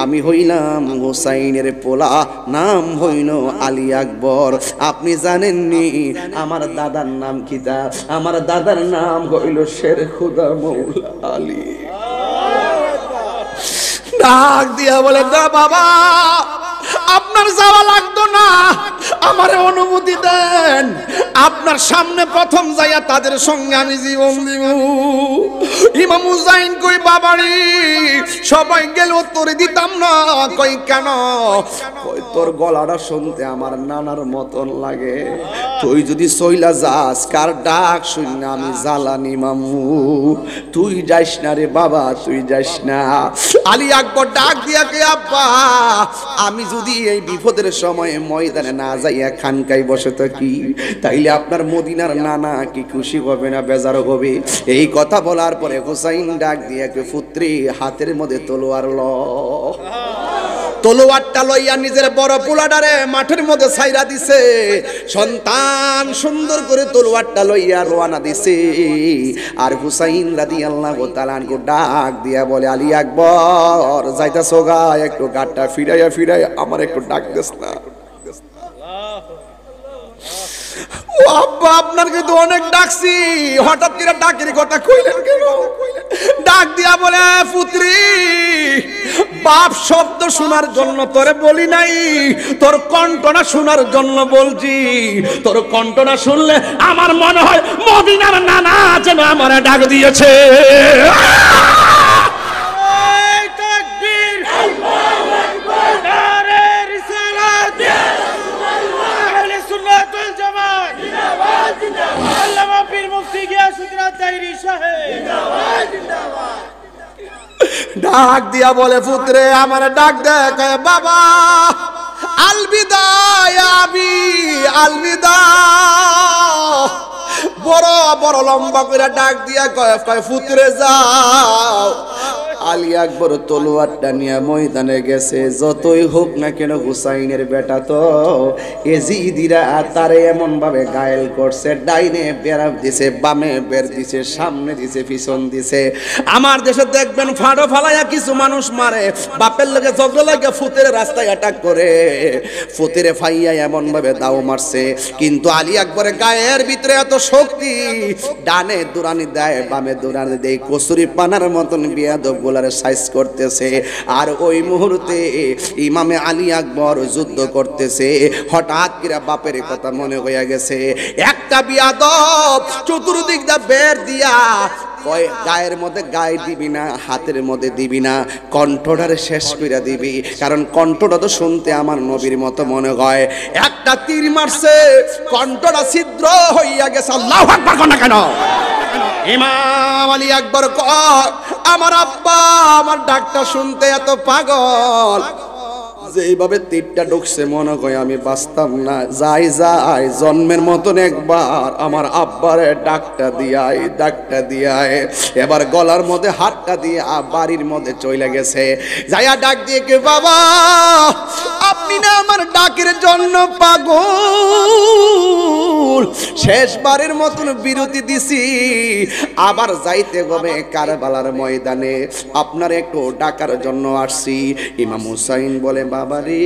আমি হইলাম হুসাইনের পোলা, নাম হইল আলী আকবর। আপনি জানেননি আমার দাদার নাম কি? দা আমার দাদার নাম হইল শের খোদা মওলা আলী। ডাক দিয়া বলে, না বাবা আপনার যাওয়া লাগতো না, আমার অনুমতি দেন, আপনার সামনে প্রথম যাইয়া তাদের সঙ্গে আমি জীবন দিব। ইমাম হুসাইন কই, বাবা রে সবাই গেল তোরে দিতাম না। কই, কেন? কই, তোর গলাটা শুনতে আমার নানার মতন লাগে, তুই যদি সইলা যাস কার ডাক শুন আমি জ্বালানি মামু, তুই যাস না রে বাবা, তুই যাস না। আলী আকবর ডাক দিয়া কে, আব্বা আমি যদি এই বিপদের সময় ময়দানে না যাইয়া খানকায় বসে থাকি তাইলে আপনার মদিনার নানা কি খুশি হবে না বেজার হবে? এই কথা বলার পরে হুসাইন ডাক দিয়া কে, পুত্রী হাতের মধ্যে তলোয়ার লো। তলোয়ারটা লইয়া নিজের বড় পোলাডারে মাঠের মধ্যে ছাইরা দিছে। সন্তান সুন্দর করে তলোয়ারটা লইয়া রওনা দিছে। আর হুসাইন রাদিয়াল্লাহু তাআলা আনহু ডাক দিয়া বলে, আলী আকবর যাইতাছো গা, একটু গাটটা ফিরাইয়া ফিরাইয়া আমার একটু ডাক দিস না। ও আব্বা আপনার কিন্তু অনেক ডাকছি, হঠাৎ করে ডাকের কথা কইলেন কেন? ডাক দিয়া বলে, পুত্রী বাপ শব্দ শোনার জন্য তোরে বলি নাই, তোর কণ্ঠনা শোনার জন্য বলছি। তোর কণ্ঠনা শুনলে আমার মনে হয় মদিনার নানা যেন আমারে ডাক দিয়েছে। ডাক দিয়া বলে, পুত্রে আমার ডাক দেখ, বাবা আলবিদা আবি আলবিদা, বড় বড় লম্বা করে ডাক দিয়া কয় কয় ফুতরে যাও। আলী আকবর তলোয়ারটা নিয়ে ময়দানে গেছে। যতই হোক না কেন হুসাইনের বেটা তো, এজিদিরা তারে এমন ভাবে গায়েল করছে, ডাইনে বেড়া দিছে, বামে বের দিছে, সামনে দিছে, পিছন দিছে। আমার দেশে দেখবেন ফাঁড়ো ফালাইয়া কিছু মানুষ মারে, বাপের লোকে ঝগড়া লাগে, ফুতের রাস্তায় অ্যাটাক করে, ফুতেরে ফাইয়া এমন ভাবে দাও মারছে। কিন্তু আলী আকবরের গায়ের ভিতরে এত শক্তি, ডানে দুরানি দেয়, বামে দুরানি দেয়, কচুরি পানার মতন বেয়াদব সাইজ করতেছে। আর ওই মুহূর্তে ইমামে আলী আকবর যুদ্ধ করতেছে। হঠাৎ কিরা বাপের কথা মনে হয়ে গেছে, একটা বিয়াদব চতুর্দিক দা বের দিয়া কয় গায়ের মধ্যে গায়ে দিবি না, হাতের মধ্যে দিবি না, কণ্ঠটারে শেষ করে দিবি, কারণ কণ্ঠটা তো শুনতে আমার নবীর মতো মনে হয়। একটা তীর মারছে, কণ্ঠটা ছিদ্র হইয়া গেছে। আল্লাহু আকবার কোন কেন? ইমাম আলী আকবর কয়, আমার আব্বা আমার ডাকটা শুনতে এত পাগল, যেইভাবে তীরটা ঢুকছে মনে হয় আমি বাঁচতাম না, যাই যাই জন্মের মতন একবার আমার আব্বারে ডাকটা দিয়াই ডাকটা দিয়াই এবার গলার মধ্যে হাতটা দিয়ে বাড়ির মধ্যে চলে গেছে। যাইয়া ডাক দিয়ে কে, বাবা আপনি না আমার ডাকের জন্য পাগল, শেষবারের মতন বিরতি দিছি, আবার যাইতে হবে কারবালার ময়দানে, আপনার একটু ডাকার জন্য আসছি। ইমাম হুসাইন বলে, বাবা রে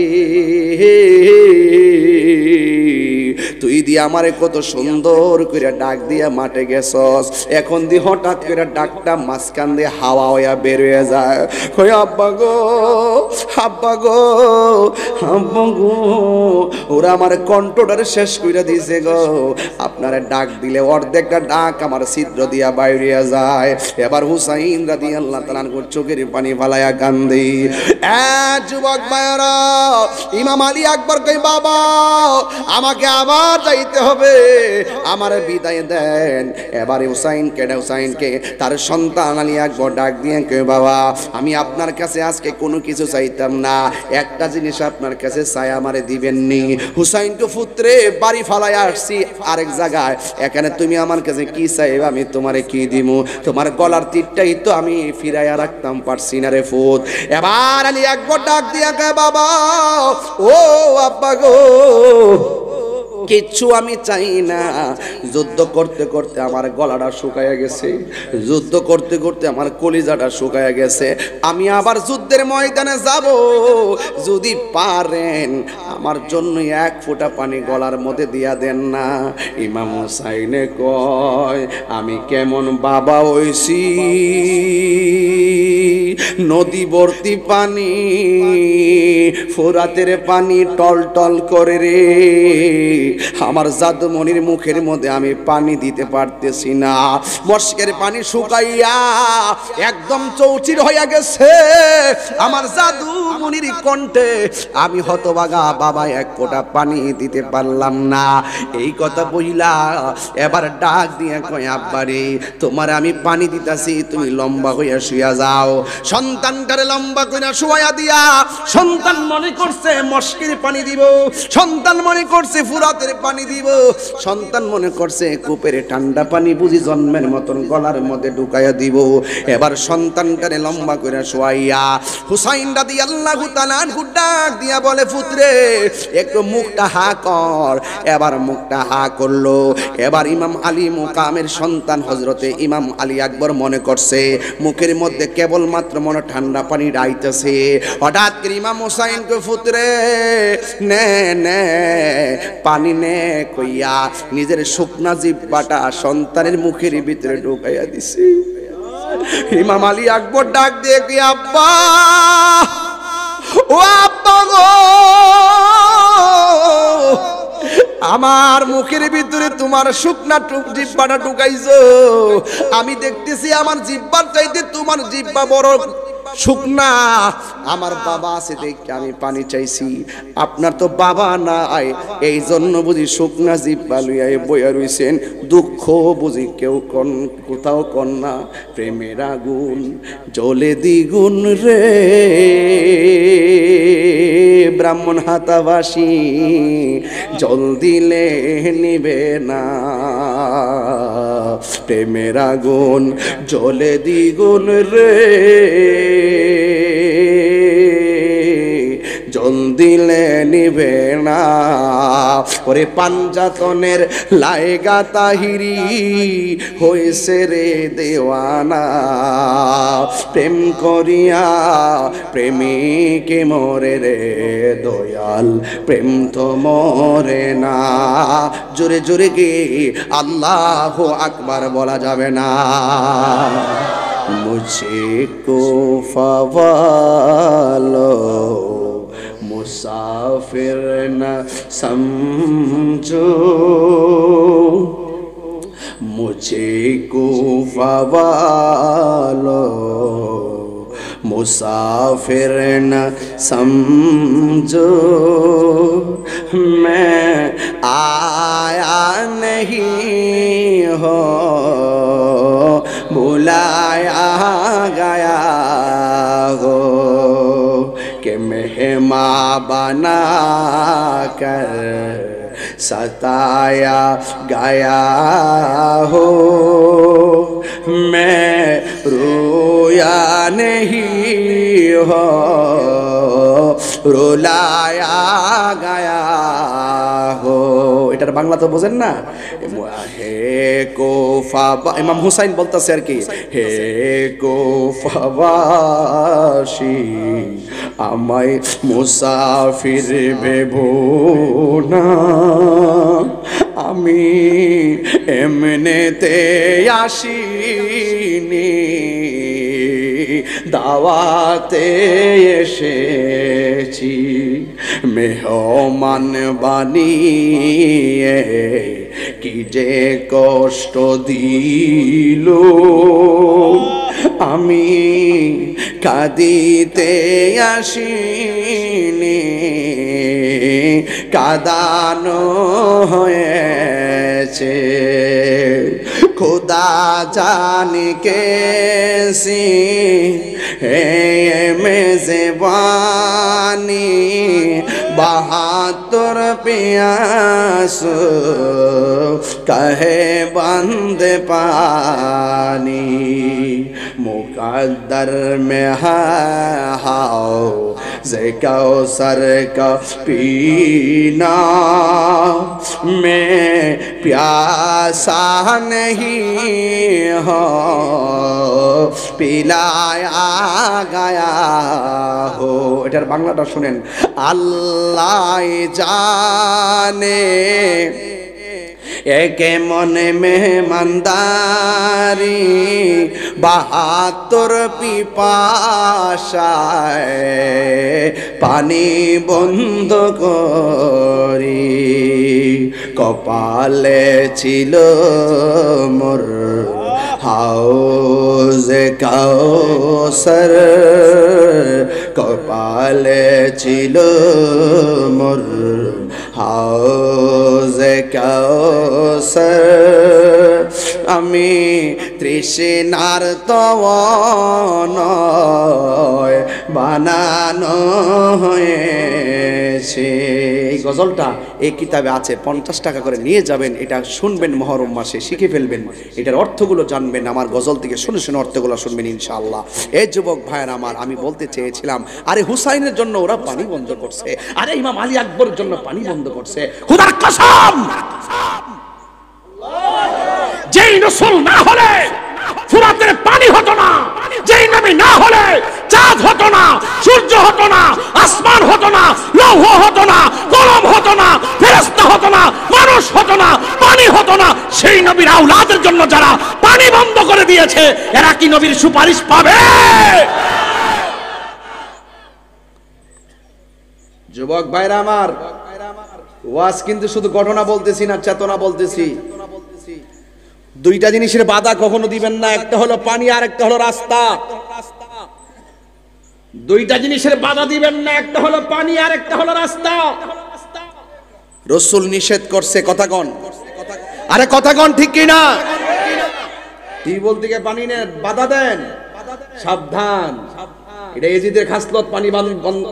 তুই দিয়ে আমারে কত সুন্দর করে ডাক দিয়া মাঠে গেছস, এখন দিয়ে হঠাৎ করে ডাকটা মাঝখান দিয়ে হাওয়া হইয়া বের হয়ে যায়। কই আব্বা গো, আব্বা গো, আব্বা গো, ওরা আমার কণ্ঠটারে শেষ করে দিয়েছে গো, আপনারা ডাক দিলে অর্ধেকটা ডাক আমার ছিদ্র দিয়া বাইরে যায়। এবার হুসাইন রাদিয়াল্লাহু তাআলা আনহু চোখের পানি ফালাইয়া কান্দে। এ যুবক ভাইরা, ইমাম আলী আকবর কই, বাবা আমাকে আবার যাইতে হবে, আমার বিদায় দেন। এবারে হুসাইন কেডা, হুসাইনকে তার সন্তান আলী আকবর ডাক দিয়ে কই, বাবা আমি আপনার কাছে আজকে কোনো কিছু চাইতাম না, একটা জিনিস আপনার কাছে চাই, আমারে দিবেননি। হুসাইন তো পুত্রে বাড়ি ফালায় আসছি আরেক জায়গায়, এখানে তুমি আমার কাছে কি চাইবে, আমি তোমারে কি দিব, তোমার গলার তীরটাই তো আমি ফিরাইয়া রাখতাম পারছি না রে ফুত। এবার আলী আকবর ডাক দিয়া কয়, বাবা ও আব্বা গো, কিচ্ছু আমি চাই না, যুদ্ধ করতে করতে আমার গলাটা শুকায়া গেছে, যুদ্ধ করতে করতে আমার কলিজাটা শুকায়া গেছে, আমি আবার যুদ্ধের ময়দানে যাব, যদি পারেন আমার জন্য এক ফোঁটা পানি গলার মধ্যে দিয়া দেন না। ইমাম হুসাইনে কয়, আমি কেমন বাবা হইছি, নদী ভর্তি পানি, ফোরাতের পানি টল টল করে রে, আমার জাদুমণির মুখের মধ্যে আমি পানি দিতে পারতেছি না, মস্কের পানি শুকাইয়া একদম চৌচির হইয়া গেছে, আমার জাদুমণির কণ্ঠে আমি হতবাগা বাবা এক ফোঁটা পানি দিতে পারলাম না। এই কথা বইলা এবার ডাক দিয়ে কয়, আব্বারে তোমার আমি পানি দিতাছি, তুমি লম্বা হইয়া শুয়া যাও। সন্তানটারে লম্বা কইরা শুয়া দিয়া, সন্তান মনে করছে মস্কের পানি দিব, সন্তান মনে করছে ফুরাতের পানি দিব, সন্তান মনে করছে কূপের ঠান্ডা পানি বুঝি জন্মের মতন গলার মধ্যে ঢুকাইয়া দিব। এবার সন্তানটারে লম্বা কইরা শুয়াইয়া হুসাইন রাদিয়াল্লাহু তাআলা আনহু ডাক দিয়া বলে, পুত্রে একটু মুখটা হা কর। এবার মুখটা হা করলো। এবার ইমাম আলী মুকামের সন্তান হযরতে ইমাম আলী আকবর মনে করছে মুখের মধ্যে কেবল মাত্র মনে ঠান্ডা পানি আইতেছে। হঠাৎ করে ইমাম হুসাইন কই, পুত্রে নে নে পানি নে কইয়া নিজের শুকনা জিহ্বাটা সন্তানের মুখের ভিতরে ঢুকাইয়া দিছে। ইমাম আলী আকবর ডাক দিয়ে কই, আব্বা ও আব্বা গো, আমার মুখের ভিতরে তোমার শুকনা জিহ্বাটা ঢুকাইছো, আমি দেখতেছি আমার জিহ্বার চাইতে তোমার জিহ্বা বড় শুকনা। আমার বাবা আছে দেখে আমি পানি চাইছি, আপনার তো বাবা নাই, এই জন্য বুঝি শুকনা জিহ্বা লইয়া বইয়া রইছেন, দুঃখ বুঝি কেউ কোন কোথাও কন্যা, প্রেমের আগুন জ্বলে দ্বিগুণ রে। ব্রাহ্মণ হাতাবাসী জল দিলে নিবে না, প্রেমের আগুন জ্বলে দ্বিগুণ রে, জল দিলে নিবে না। ওরে পাঞ্জাতনের লায়গা তাহিরি হয়েছে রে দেওয়ানা, প্রেম করিয়া প্রেমিকে মরে রে দয়াল, প্রেম তো মরে না। জোরে জোরে গে আল্লাহু আকবার বলা যাবে না। মুঝে কো ফাওয়ালো मुसाफिर न समझो, मुझे को फवालो मुसाफिर न समझो, मैं आया नहीं हो बुलाया गया हो, के मेहमा बना कर सताया गया हो, मैं रोया नहीं हो রোলায়া গায়া হো। এটার বাংলা তো বোঝেন না। হে কোফা, ইমাম হুসাইন বলতেছে আর কি, হে কোফাবাসী আমায় মুসাফির ভেবো না, আমি এমনেতে আসিনি দাওয়াতে এসেছি, মেহমান বানিয়ে কি যে কষ্ট দিল, আমি কাঁদিতে আসিনি কাঁদানো হয়েছে, খোদা জানে কেসি মেজবানি, বাহাত্তর পিয়াস কহে বন্দ পানি, মুকদ্দর মে হাও কৌসর কা পিনা, মে প্যাসা নহী হো পিলায়া গায়া হো। এটার বাংলাটা শুনেন, আল্লাহ জানে একে মনে মেহমানদারি, বাহাত্তর পিপাসায় পানি বন্ধ করি, কপালে ছিল মোর হাউজে কাউসার, কপালে ছিল মোর হাউজে কাউসার, আমি তৃষ্ণার তওয়ানায় বানানো হয়েছে। এই গজলটা এই কিতাবে আছে, পঞ্চাশ টাকা করে নিয়ে যাবেন, এটা শুনবেন মহরম মাসে, শিখে ফেলবেন, এটার অর্থগুলো জানবেন, আমার গজল থেকে শুনে শুনে অর্থগুলো শুনবেন ইনশাআল্লাহ। এই যুবক ভাইয়ের আমার, আমি বলতে চেয়েছিলাম, আরে হুসাইনের জন্য ওরা পানি বন্ধ করছে, আরে ইমাম আলী আকবরের জন্য পানি বন্ধ করছে, খোদার কসম যেই রাসূল না হলে ফুরাতের পানি হতো না, যেই নবী না হলে চাঁদ হতো না, সূর্য হতো না, আসমান হতো না, লৌহ হতো না, কলম হতো না, ফেরেশতা হতো না, মানুষ হতো না, পানি হতো না, সেই নবীর আওলাদের জন্য যারা পানি বন্ধ করে দিয়েছে এরা কি নবীর সুপারিশ পাবে? যুবক ভাইরা আমার, ওয়াজ কিন্তু শুধু ঘটনা বলতেছি না, চেতনা বলতেছি। দুইটা জিনিসের বাধা কখনো দিবেন না, একটা হলো পানি আর একটা হলো রাস্তা। দুইটা জিনিসের বাধা দিবেন না, একটা হলো পানি আর একটা হলো রাস্তা। রাসূল নিষেধ করছে, কথা কোন, আরে কথা কোন ঠিক কি না? টিউবওয়েল থেকে পানি নেন, বাধা দেন, সাবধান। এটা এজিদের খাসলত, পানি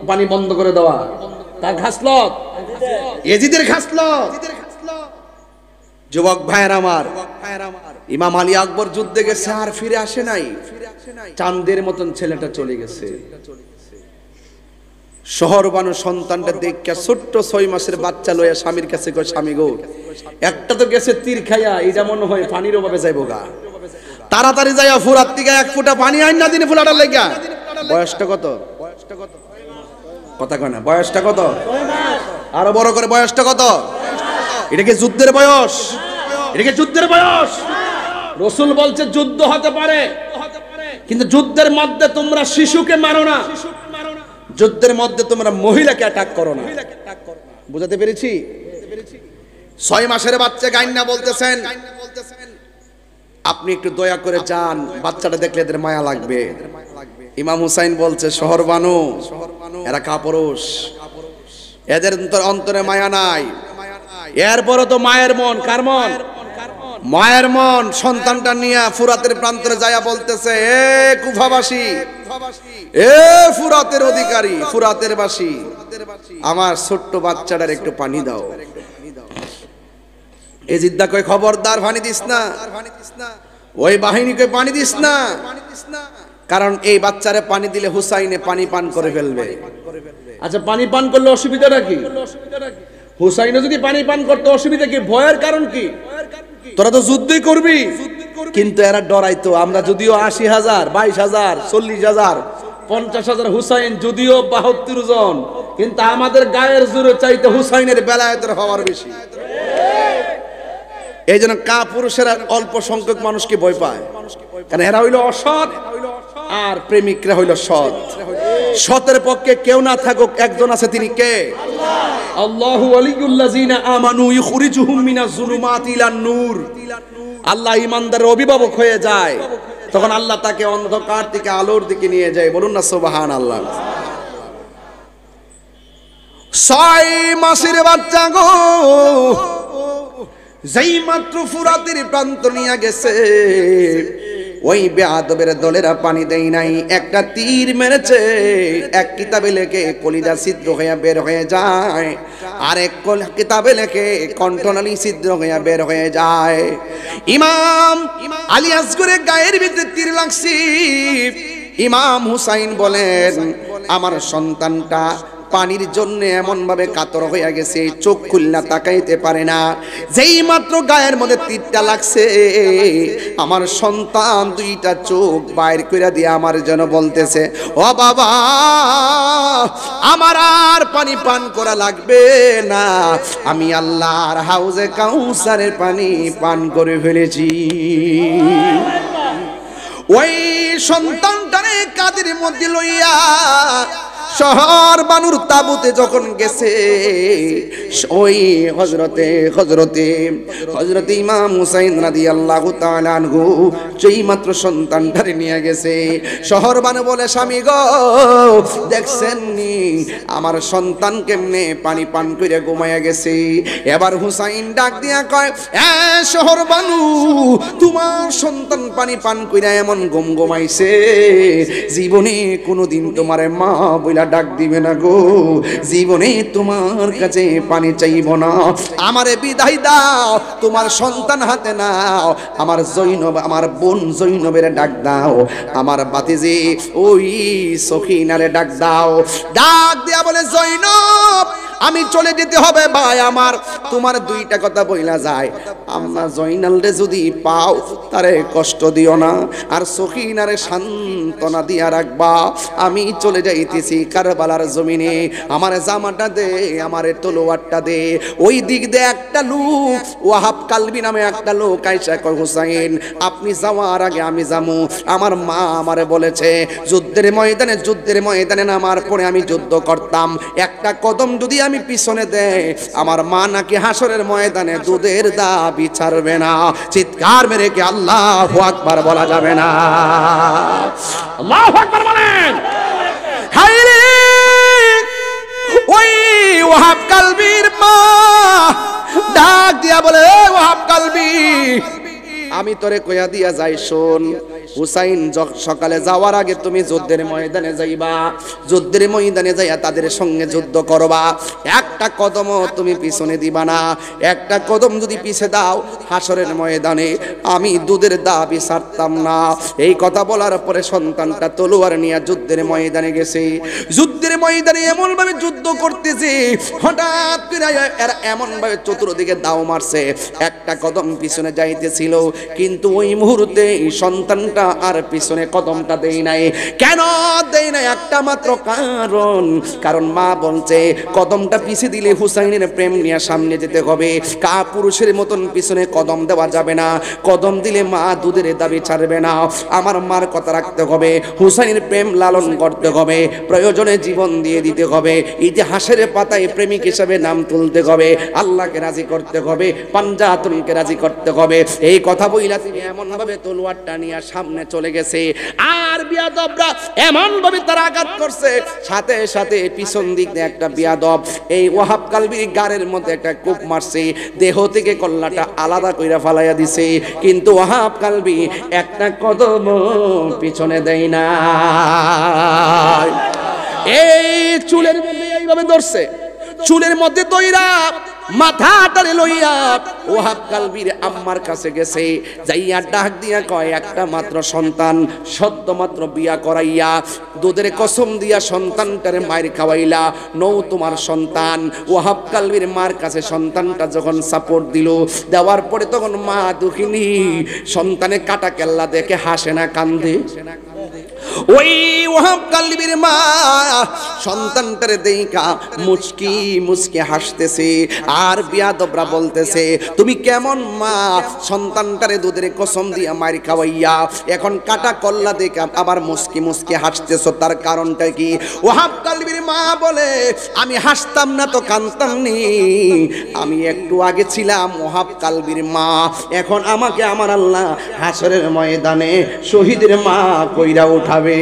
পানি বন্ধ করে দেওয়া। তার খাসলত ইয়াজিদের খাসলত। যুবক ভাইয়ের আমার, ইমাম আলী আকবর যুদ্ধে গেছে আর ফিরে আসে নাই, চাঁদের মতন ছেলেটা চলে গেছে। শহর বানো সন্তানটা দেখে ছোট্ট ছয় মাসের বাচ্চা লইয়া স্বামীর কাছে কয়, স্বামী গো, একটা তো গেছে তীর খাইয়া, এই যেমন হয় পানির অভাবে যাইব গা, তাড়াতাড়ি যাইয়া ফুরাত থেকে এক ফোঁটা পানি আইন না দিনে ফুলাটা লেগা। বয়সটা কত? কথা কয় না, বয়সটা কত? আরো বড় করে বয়সটা কত? এটাকে যুদ্ধের বয়স? এটাকে যুদ্ধের বয়স? রসুল বলছে যুদ্ধ হতে পারে, কিন্তু যুদ্ধের মধ্যে তোমরা শিশুকে মারো না, যুদ্ধের মধ্যে তোমরা মহিলাকে অ্যাটাক করো না। বুঝাতে পেরেছি? ছয় মাসের বাচ্চা গাইন্না বলতেছেন, আপনি একটু দয়া করে যান, বাচ্চাটা দেখলে এদের মায়া লাগবে। ইমাম হুসাইন বলছে, শহর বানু, এরা কাপুরুষ, এদের অন্তরে মায়া নাই। এরপরও তো মায়ের মন, কার মন? মায়ের মন। সন্তানটা নিয়ে ফুরাতের প্রান্তরে যায়া বলতেছে, এ কুফাবাসী, এ ফুরাতের অধিকারী, ফুরাতের বাসী, আমার ছোট্ট বাচ্চাটার একটু পানি দাও। এ জিদ্দা কয়, খবরদার পানি দিস না, ওই বাহিনীকে পানি দিস না, কারণ এই বাচ্চারে পানি দিলে হুসাইনে পানি পান করে ফেলবে। আচ্ছা, পানি পান করলে অসুবিধা নাকি? হুসাইনে যদি পানি পান করতে অসুবিধা কি? ভয়ের কারণ কি? তোরা তো যুদ্ধই করবি, কিন্তু এরা ডরাইতো। আমরা যদিও আশি হাজার, বাইশ হাজার, চল্লিশ হাজার, পঞ্চাশ হাজার, হুসাইন যদিও বাহাত্তর জন, কিন্তু আমাদের গায়ের জোরে চাইতে হুসাইনের বেলায়েতের হওয়ার বেশি। এই জন্য কা পুরুষেরা অল্প সংখ্যক মানুষকে ভয় পায়, কারণ এরা হইল অসৎ আর প্রেমিকরা হইল সৎ। সতের পক্ষে কেউ না থাকুক, একজন আছে, তিনি কে? আল্লাহু ওয়ালিউল লাযিনা আমানু ইখরিজুহুম মিনাজ যুলুমাতি ইলান নূর। আল্লাহ ঈমানদারের অভিভাবক হয়ে যায়, তখন আল্লাহ তাকে অন্ধকার থেকে আলোর দিকে নিয়ে যায়। বলুন না সুবহানাল্লাহ। ছয় মাসের বাচ্চা গো, যেই মাত্র ফুরাতের প্রান্ত নিয়ে গেছে, ওই বেয়াদবের দলেরা পানি দেই নাই, একটা তীর মেরেছে, এক কিতাবে লেখে কলিজা ছিদ্র হইয়া বের হয়ে যায়, আর এক কিতাবে লেখে কণ্ঠনালী ছিদ্র হইয়া বের হয়ে যায়। ইমাম আলী আসগরের গায়ের ভিতরে তীর লাগছে। ইমাম হুসাইন বলেন, আমার সন্তানটা পানির জন্য এমন ভাবে কাতর হইয়া গেছে, চোখ খুলনা তাকাইতে পারে না। যেই মাত্র গায়ের মধ্যে তীরটা লাগছে, আমার সন্তান দুইটা চোখ বাইর কইরা দিয়ে আমার যেন বলতেছে, ও বাবা, আমার আর পানি পান করা লাগবে না, আমি আল্লাহর হাউজে কাউসারের পানি পান করে ফেলেছি। ওই সন্তানটারে কাদের মধ্যে লইয়া শহর বানুর তাবুতে যখন গেছে, ওই হজরতে হজরতে হজরতে ইমাম হুসাইন রাদিয়াল্লাহু তাআলা আনহু যেই মাত্র সন্তানটারে নিয়ে গেছে, শহর বানু বলে, স্বামী গো, দেখছেন নি আমার সন্তান কেমনে পানি পান করে ঘুমাইয়া গেছে। এবার হুসাইন ডাক দিয়া কয়, এ শহর বানু, তোমার সন্তান পানি পান করে এমন ঘুম ঘুমাইছে, জীবনে কোনোদিন তোমার মা ডাক দিবে না গো, জীবনে তোমার কাছে পানি চাইব না, আমারে বিদায় দাও, তোমার সন্তান হাতে নাও, আমার জৈনব, আমার বোন জৈনবের ডাক দাও, আমার বাতিজি ওই সখিনারে ডাক দাও। ডাক দিয়া বলে, জৈনব, আমি চলে যেতে হবে ভাই আমার, তোমার দুইটা কথা বইলা যায়, আম্মা জয়নালরে যদি পাও তারে কষ্ট দিও না, আর সখিনারে সান্ত্বনা দিয়া রাখবা, আমি চলে যাইতেছি কারবালার জমিনে, আমার জামাটা দে, আমার তলোয়ারটা দে। ওই দিক দিয়ে একটা লোক, ওয়াহাব কালবি নামে একটা লোক আইসা কয়, হুসাইন, আপনি যাওয়ার আগে আমি যাবো, আমার মা আমারে বলেছে যুদ্ধের ময়দানে, যুদ্ধের ময়দানে নামার পরে আমি যুদ্ধ করতাম, একটা কদম যদি আমি পিছনে দেয়, আমার মা নাকি হাসরের ময়দানে দুধের দাবি ছাড়বে না। চিৎকার মেরে কি আল্লাহু আকবার বলা যাবে না? আল্লাহু আকবার বলেন। হায়রে, ওই ওয়াহাব কালবির মা ডাক দিয়া বলে, ওয়াহাব কালবি, আমি তোরে কইয়া দিয়া যাই, শোন, হুসাইন সকালে যাওয়ার আগে তুমি যুদ্ধের ময়দানে যাইবা, যুদ্ধের ময়দানে যাইয়া তাদের সঙ্গে যুদ্ধ করবা, একটা কদমও তুমি পিছনে দিবা না। একটা কদম যদি পিছে দাও হাসরের ময়দানে আমি দুধের দাবি ছাড়তাম না। এই কথা বলার পরে সন্তানটা তলোয়ার নিয়ে যুদ্ধের ময়দানে গেছে। যুদ্ধের ময়দানে এমন ভাবে যুদ্ধ করতেছে, হঠাৎ করে এরা এমন ভাবে চতুর্দিকে দাও মারছে, একটা কদম পিছনে যাইতেছিল কিন্তু ওই মুহূর্তে সন্তানটা আর পিছনে কদমটা দেই নাই। কেন দেই নাই? একটা মাত্র কারণ, কারণ মা বলছে কদমটা পিছিয়ে দিলে হুসাইনের প্রেম নিয়ে সামনে যেতে হবে, কা পুরুষের মতন পিছনে কদম দেওয়া যাবে না, কদম দিলে মা দুধের দাবি ছাড়বে না, আমার মার কথা রাখতে হবে, হুসাইনের প্রেম লালন করতে হবে, প্রয়োজনে জীবন দিয়ে দিতে হবে, ইতিহাসের পাতায় প্রেমিক হিসাবে নাম তুলতে হবে, আল্লাহকে রাজি করতে হবে, পাঞ্জাতুনকে রাজি করতে হবে। এই কথা বইলা তিনি এমন ভাবে তলোয়ারটা নিয়ে সামনে চলে গেছে, আর বিয়াদবরা এমন ভাবে তারা আঘাত করছে, সাথে সাথে পিছন দিক দিয়ে একটা বিয়াদব এই ওয়াহাব কালবির গারের মধ্যে একটা কোপ মারছে, দেহ থেকে কল্লাটা আলাদা কইরা ফালাইয়া দিছে, কিন্তু ওয়াহাব কালবি একটা কদম পিছনে দেয় না। এই চুলের মধ্যে এইভাবে ধরছে, চুলের মধ্যে দইরা মাথাটারে লইয়া ওয়াহাব কালবির আম্মার কাছে গেছে, যাইয়া ডাক দিয়া কয় একটা মাত্র সন্তান, সদ্য মাত্র বিয়া করাইয়া দুধের কসম দিয়া সন্তানটারে মায়ের খাওয়াইলা, নও তোমার সন্তান। ওয়াহাব কালবির মার কাছে সন্তানটা যখন সাপোর্ট দিল, দেওয়ার পরে তখন মা দুঃখিনী, সন্তানে কাটা কেল্লা দেখে হাসে না, কান্দে। ওই ওয়াহাব কালবির মা সন্তানটারে দেইকা মুচকি মুচকি হাসতেছে, আর বিয়াদবরা বলতেছে তুমি কেমন মা, সন্তানটারে দুধের কসম দিয়া মার খাওয়াইয়া এখন কাটা কল্লা দেখে আবার মুচকি মুচকি হাসতেছ, তার কারণটা কি? ওয়াহাব কালবির মা বলে আমি হাসতাম না তো কাঁদতাম নি, আমি একটু আগে ছিলাম ওয়াহাব কালবির মা, এখন আমাকে আমার আল্লাহ হাসরের ময়দানে শহীদের মা কইরা উঠাবে।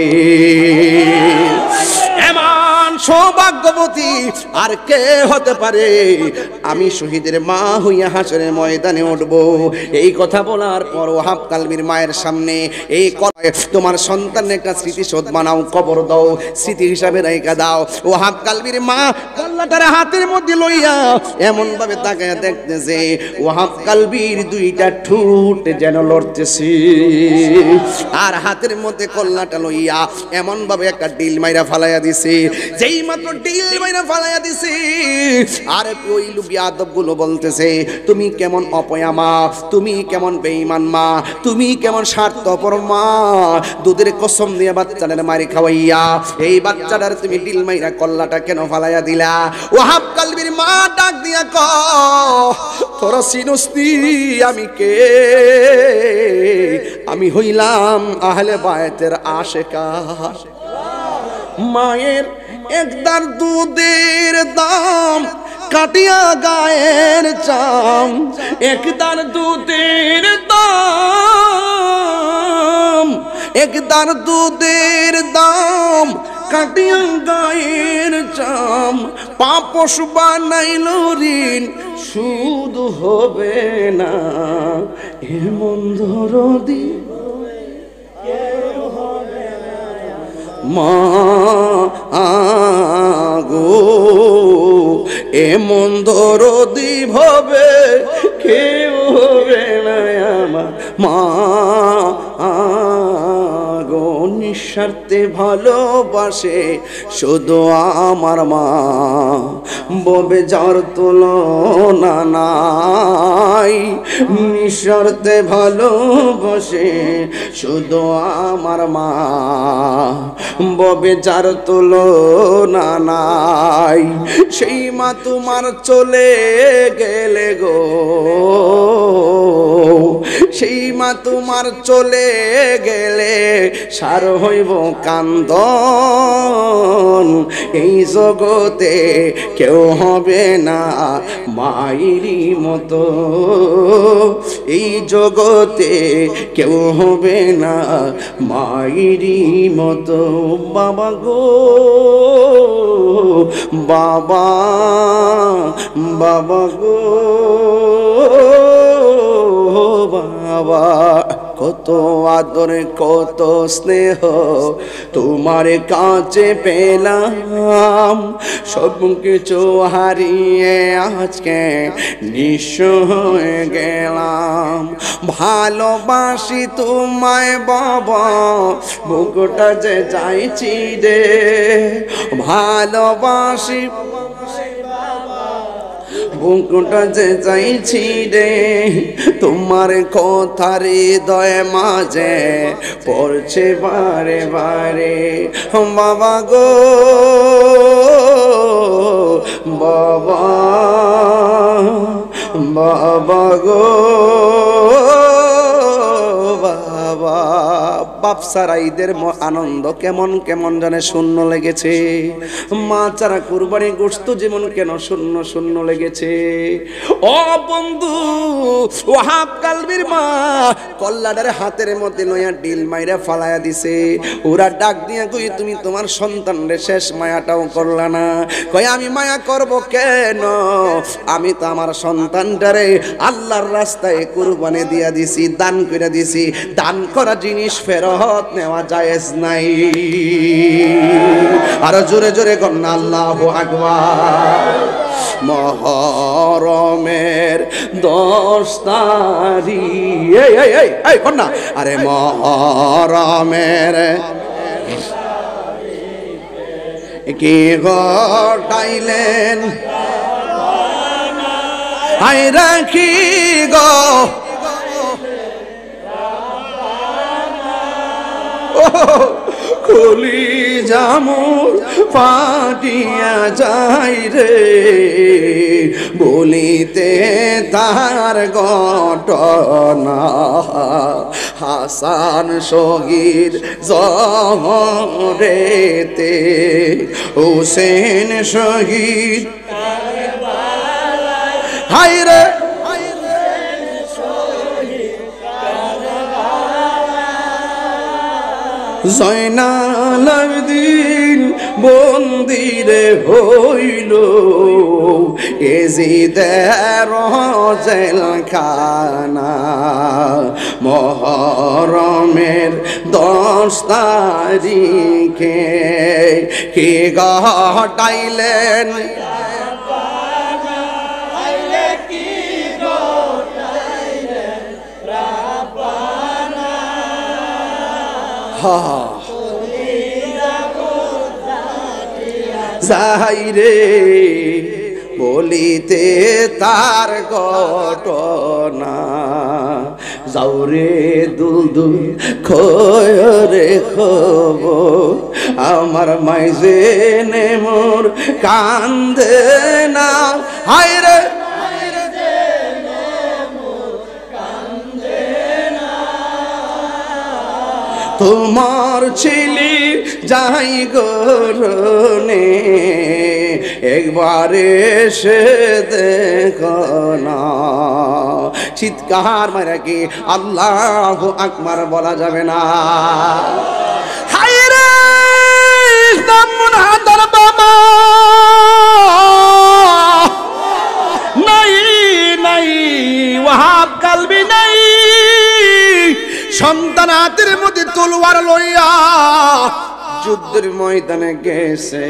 সৌভাগ্যবতী আর কে হতে পারে, আমি শহীদের মা হইয়া হাসরের ময়দানে উঠব। এই কথা বলার পর ওয়াহাব কালবির মায়ের সামনে এই তোমার সন্তানের একটা স্মৃতিসৌধ বানাও, কবর দাও, স্মৃতি হিসাবে রাইখা দাও। ওয়াহাব কালবির মা কল্লাটার হাতের মধ্যে লইয়া এমন ভাবে তাকায়া দেখতেছে, ওয়াহাব কালবির দুইটা ঠোঁট যেন লড়তেছে, আর হাতের মধ্যে কল্লাটা লইয়া এমন ভাবে একটা ডিল মাইরা ফালাইয়া দিছে, যেই মাত্র ডিল মাইরা ফালাইয়া দিছে আর ওই বিয়াদবগুলো বলতেছে তুমি কেমন অপয়া মা, তুমি কেমন বেঈমান মা, তুমি কেমন স্বার্থপর মা, দুধের কসম দিয়ে বাচ্চাটার মারি খাওয়াইয়া এই বাচ্চাটার তুমি ডিল মাইরা কল্লাটা কেন ফালাইয়া দিলা? ওয়াহাব কালবির মা ডাক দিয়া করা সিনুস্তি আমি কে, আমি হইলাম আহলে বায়তের আশেকা, মায়ের একদার দুধের দাম কাটিয়া গায়ের চাম, একদার দুধের দাম, একদার দুধের দাম কাটিয়া গায়ের চাম, পাপস বানাইল ঋণ সুদ হবে না, এমন ধরদি মা গো, এমন দরদি হবে কেউ হবে না আমার মা গো, নিঃস্বার্থে ভালোবাসে শুধু আমার মা, ববে যার তুলনা নাই, নিঃস্বার্থে ভালোবাসে শুধু আমার মা, ববে যার তুলনা নাই, সেই মা তোমার চলে গেলে গো, সেই মা তোমার চলে গেলে সার হইব কান্দন, এই জগতে কেউ হবে না মায়েরই মতো, এই জগতে কেউ হবে না মায়েরই মতো, বাবা গো বাবা, বাবা গো বাবা, কত আদর কত স্নেহ তোমার কাছে পেলাম, সব কিছু হারিয়ে আজকে নিঃস্ব হয়ে গেলাম। ভালোবাসি তোমায় বাবা বুকটা যে চাইছি রে, ভালোবাসি বুকটা যে চাইছি রে, তোমার কথার হৃদয় মাঝে পড়ছে বারে বারে। বাবা গো বাবা বাবা গো বাবা, বাপ সারা ঈদের আনন্দ কেমন কেমন জানে শূন্য লেগেছে, মা ছাড়া কুরবানি গোশত যেমন কেন শূন্য শূন্য লেগেছে। ও বন্ধু ওয়াহাব কালবির মা কল্লাডারে হাতের মধ্যে নয়া ডিল মাইরা ফালায়া দিছে, ওরা ডাক দিয়া কই তুমি তোমার সন্তানরে শেষ মায়াটাও করলা না। কই আমি মায়া করব কেন, আমি তো আমার সন্তানটারে আল্লাহর রাস্তায় কুরবানি দিয়া দিছি, দান করে দিছি, দান করা জিনিস ফেরত নেওয়া জায়েজ নাই। আরো জোরে জোরে কন্যা আল্লাহু আকবার। মহরমের দশ তারিখ, এই এই এই এই কন্যা, আরে মহরমের কি ঘটাইলেন আই রাখি গো, খুলি জামুর ফাটিয়া যাই রে, বলিতে তার ঘটনা হাসান সগীর জহরেতে, হুসেন সগীর হাই রে, জয়নাল আবদিন বন্দিরে হইল এজিদের জেলখানা। মহরমের দশ তারিখে কে ঘটাইলেন যাই রে, বলিতে তার ঘটনা, যাও রে দুলদুল খোয় রে খবর, আমার মাইজে নে মোর কান্দে না, হাই রে তোমার ছেলে যাই গরনে, একবারে সে দেখো না। চিৎকার মারা কি আল্লাহু আকবার বলা যাবে না? হায় রে দামুন হাদার বাবা নাই নাই, ওয়াহাব কালবি নাই, সন্তান হাতের মধ্যে তলোয়ার লইয়া যুদ্ধের ময়দানে গেছে,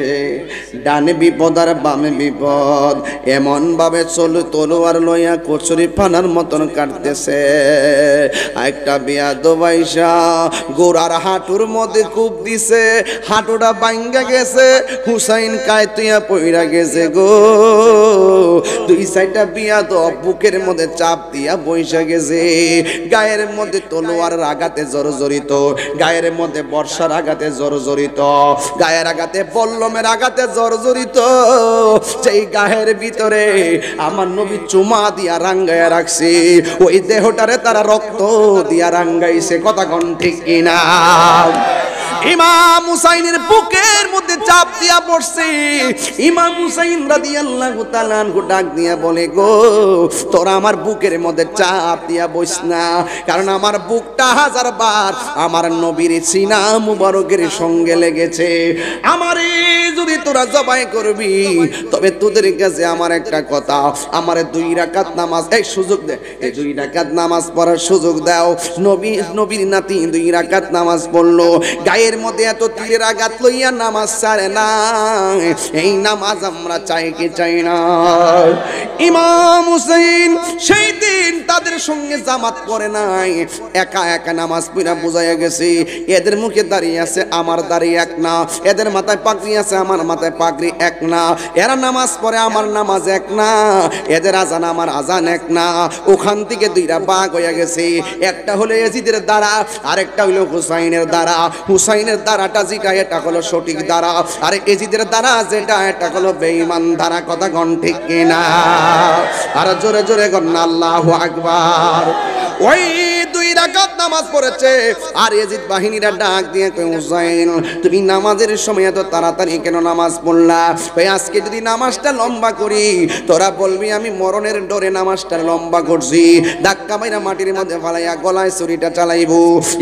ডানে বিপদ আর বামে বিপদ, এমন ভাবে চলে তলোয়ার লইয়া কচুরি পানার মতন কাটতেছে, একটা বিয়াদব আইসা গোড়ার হাঁটুর মধ্যে কূপ দিছে, হাঁটুটা ভাঙ্গা গেছে, হুসাইন কায়তুয়া পইরা গেছে গো। দুই সাইডটা বিয়াদব বুকের মধ্যে চাপ দিয়া বইসা গেছে, গায়ের মধ্যে তলোয়ার আঘাতে জর্জরিত, গায়ের মধ্যে বর্ষার আঘাতে জর্জরিত, গায়ের আঘাতে বল্লমের আঘাতে জর্জরিত, যেই গায়ের ভিতরে আমার নবী চুমা দিয়া রাঙ্গাইয়া রাখছে, ওই দেহটারে তারা রক্ত দিয়া রাঙ্গাইছে। কথা কোন ঠিক কিনা? ইমাম হুসাইনের বুকের মধ্যে চাপ দিয়া পড়ছে। ইমাম হুসাইন রাদিয়াল্লাহু তাআলা আনহু ডাক দিয়া বলে, গো তোরা আমার বুকের মধ্যে চাপ দিয়া বস না, কারণ আমার বুকটা হাজার বার আমার নবীর সিনা মুবারকের সঙ্গে লেগেছে। আমারে যদি তোরা জবাই করবি তবে তোদের কাছে আমার একটা কথা, আমার দুই রাকাত নামাজ এই সুযোগ দে, এই দুই রাকাত নামাজ পড়ার সুযোগ দাও। নবী নবীর নাতি দুই রাকাত নামাজ পড়লো, গায়ের মধ্যে এত তীরের আঘাত লইয়া নামাজ ছাড়ে না, এই নামাজ আমরা চাই কি চাই না? ইমাম হুসাইন সেই দিন তাদের সঙ্গে জামাত করে নাই, একা একা নামাজ পড়া বুঝাইয়া গেছে। এদের মুখে দাঁড়িয়ে আছে আমার দাড়ি এক না, এদের মাথায় পাগড়ি আছে আমার মাথায় পাগড়ি এক না, এরা নামাজ পড়ে আমার নামাজ এক না, এদের আজান আমার আজান এক না। ওখান থেকে দুইটা বাঘ হয়ে গেছে, একটা হলো ইয়াজিদের দ্বারা, আরেকটা হলো হুসাইনের দ্বারা। হুসাইনের দ্বারাটা যেটা এটা হলো সঠিক দ্বারা, আর ইয়াজিদের দ্বারা যেটা এটা হলো বেঈমান দ্বারা। কথা গণ ঠিক কিনা? আর জোরে জোরে গণ আল্লাহু আকবার। ওই দুই রাকাত নামাজ পড়েছে, আর ইয়াজিদ বাহিনীরা ডাক দিয়ে কয়, হুসাইন তুমি নামাজের সময় এত তাড়াতাড়ি কেন নামাজ পড়লা? কয় আজকে যদি নামাজটা লম্বা করি তোরা বলবি আমি মরণের ডরে নামাজটা লম্বা করছি, ধাক্কা মাইরা মাটির মধ্যে ফালাইয়া গলায় ছুরিটা চালাইব।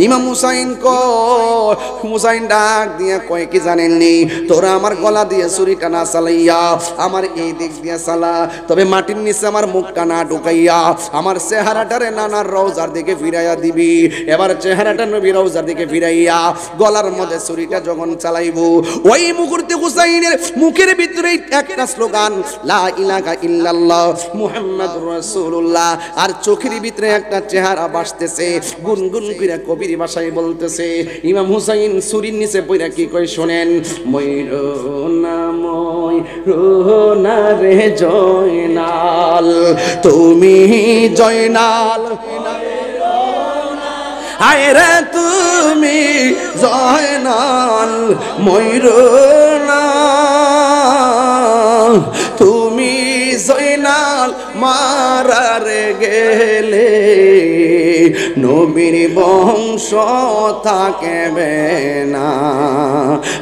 ইমাম হুসাইন কয়, হুসাইন ডাক দিয়ে কয়, কি জানেননি তোরা আমার গলা দিয়ে ছুরিটা না চালাইয়া আমার এই দিক দিয়ে চালা, তবে মাটির নিচে আমার মুখটা না ঢুকাইয়া আমার চেহারাটারে নানার রওজার দিকে ফিরাইয়া দিবি। এবার চেহারাটা নবী রওজার দিকে ফিরাইয়া গলার মধ্যে ছুরিটা যখন চালাইব, ওই মুহূর্তে হুসাইনের মুখের ভিতরে একটা স্লোগান, লা ইলাহা ইল্লাল্লাহ মুহাম্মাদুর রাসূলুল্লাহ। আর চোখের ভিতরে একটা চেহারা ভাসতেছে, গুনগুন করে কবির ভাষায় বলতেছে। ইমাম হুসাইন ছুরির নিচে পড়া কি কয় শোনেন, ময়নাময় রোনা রে জয়নাল, তুমি জয়নাল আয় রে তুমি জয়নাল, ময়রোনা তুমি জয়নাল, মারার গেলে নবীর বংশ থাকবে না,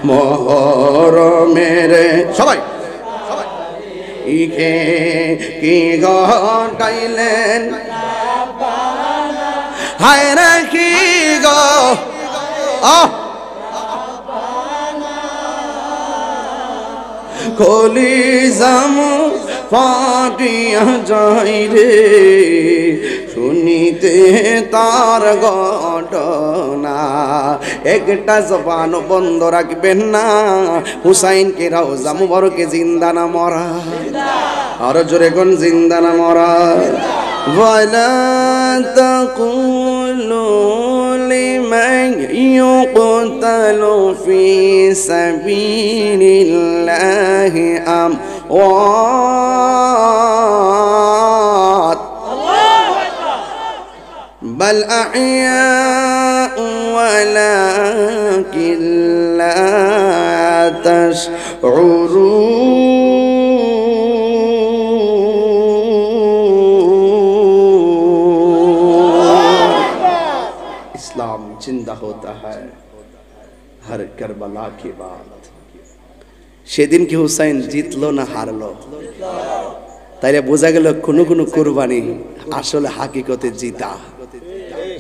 মহরমের সবাই ইকে কি ঘটাইলেন হায় রাখি গো কলি জাম পাটিয়া যাই রে, শুনিতে তার ঘটনা। একটা জবান বন্ধ রাখবেন না, হুসাইনকে রওজা মুবারকে জিন্দা না মরা, আর জোরে কোন জিন্দা না মরা। ওয়ালা তাকুলু লিমান ইউকতালু ফি সাবিলিল্লাহি আমওয়াত বাল আহয়া ওয়ালাকিন লা তাশউরুন। জিন্দা হতা হয় হর কারবালা কি বাত। সেদিন কি হুসাইন জিতলো না হারলো? তাইলে বোঝা গেল কোনো কোনো কুরবানি আসলে হাকিকতে জিতা।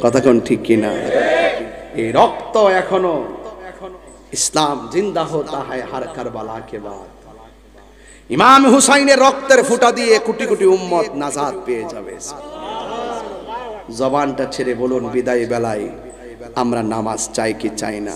কথা কোন ঠিক কিনা? এই রক্ত এখনো ইসলাম জিন্দা হতা হয় হর কারবালা কি বাত। ইমাম হুসাইনের রক্তের ফুটা দিয়ে কোটি কোটি উম্মত নাজাত পেয়ে যাবে। জবানটা ছেড়ে বলুন বিদায় বেলায় আমরা নামাজ চাই কি চাই না?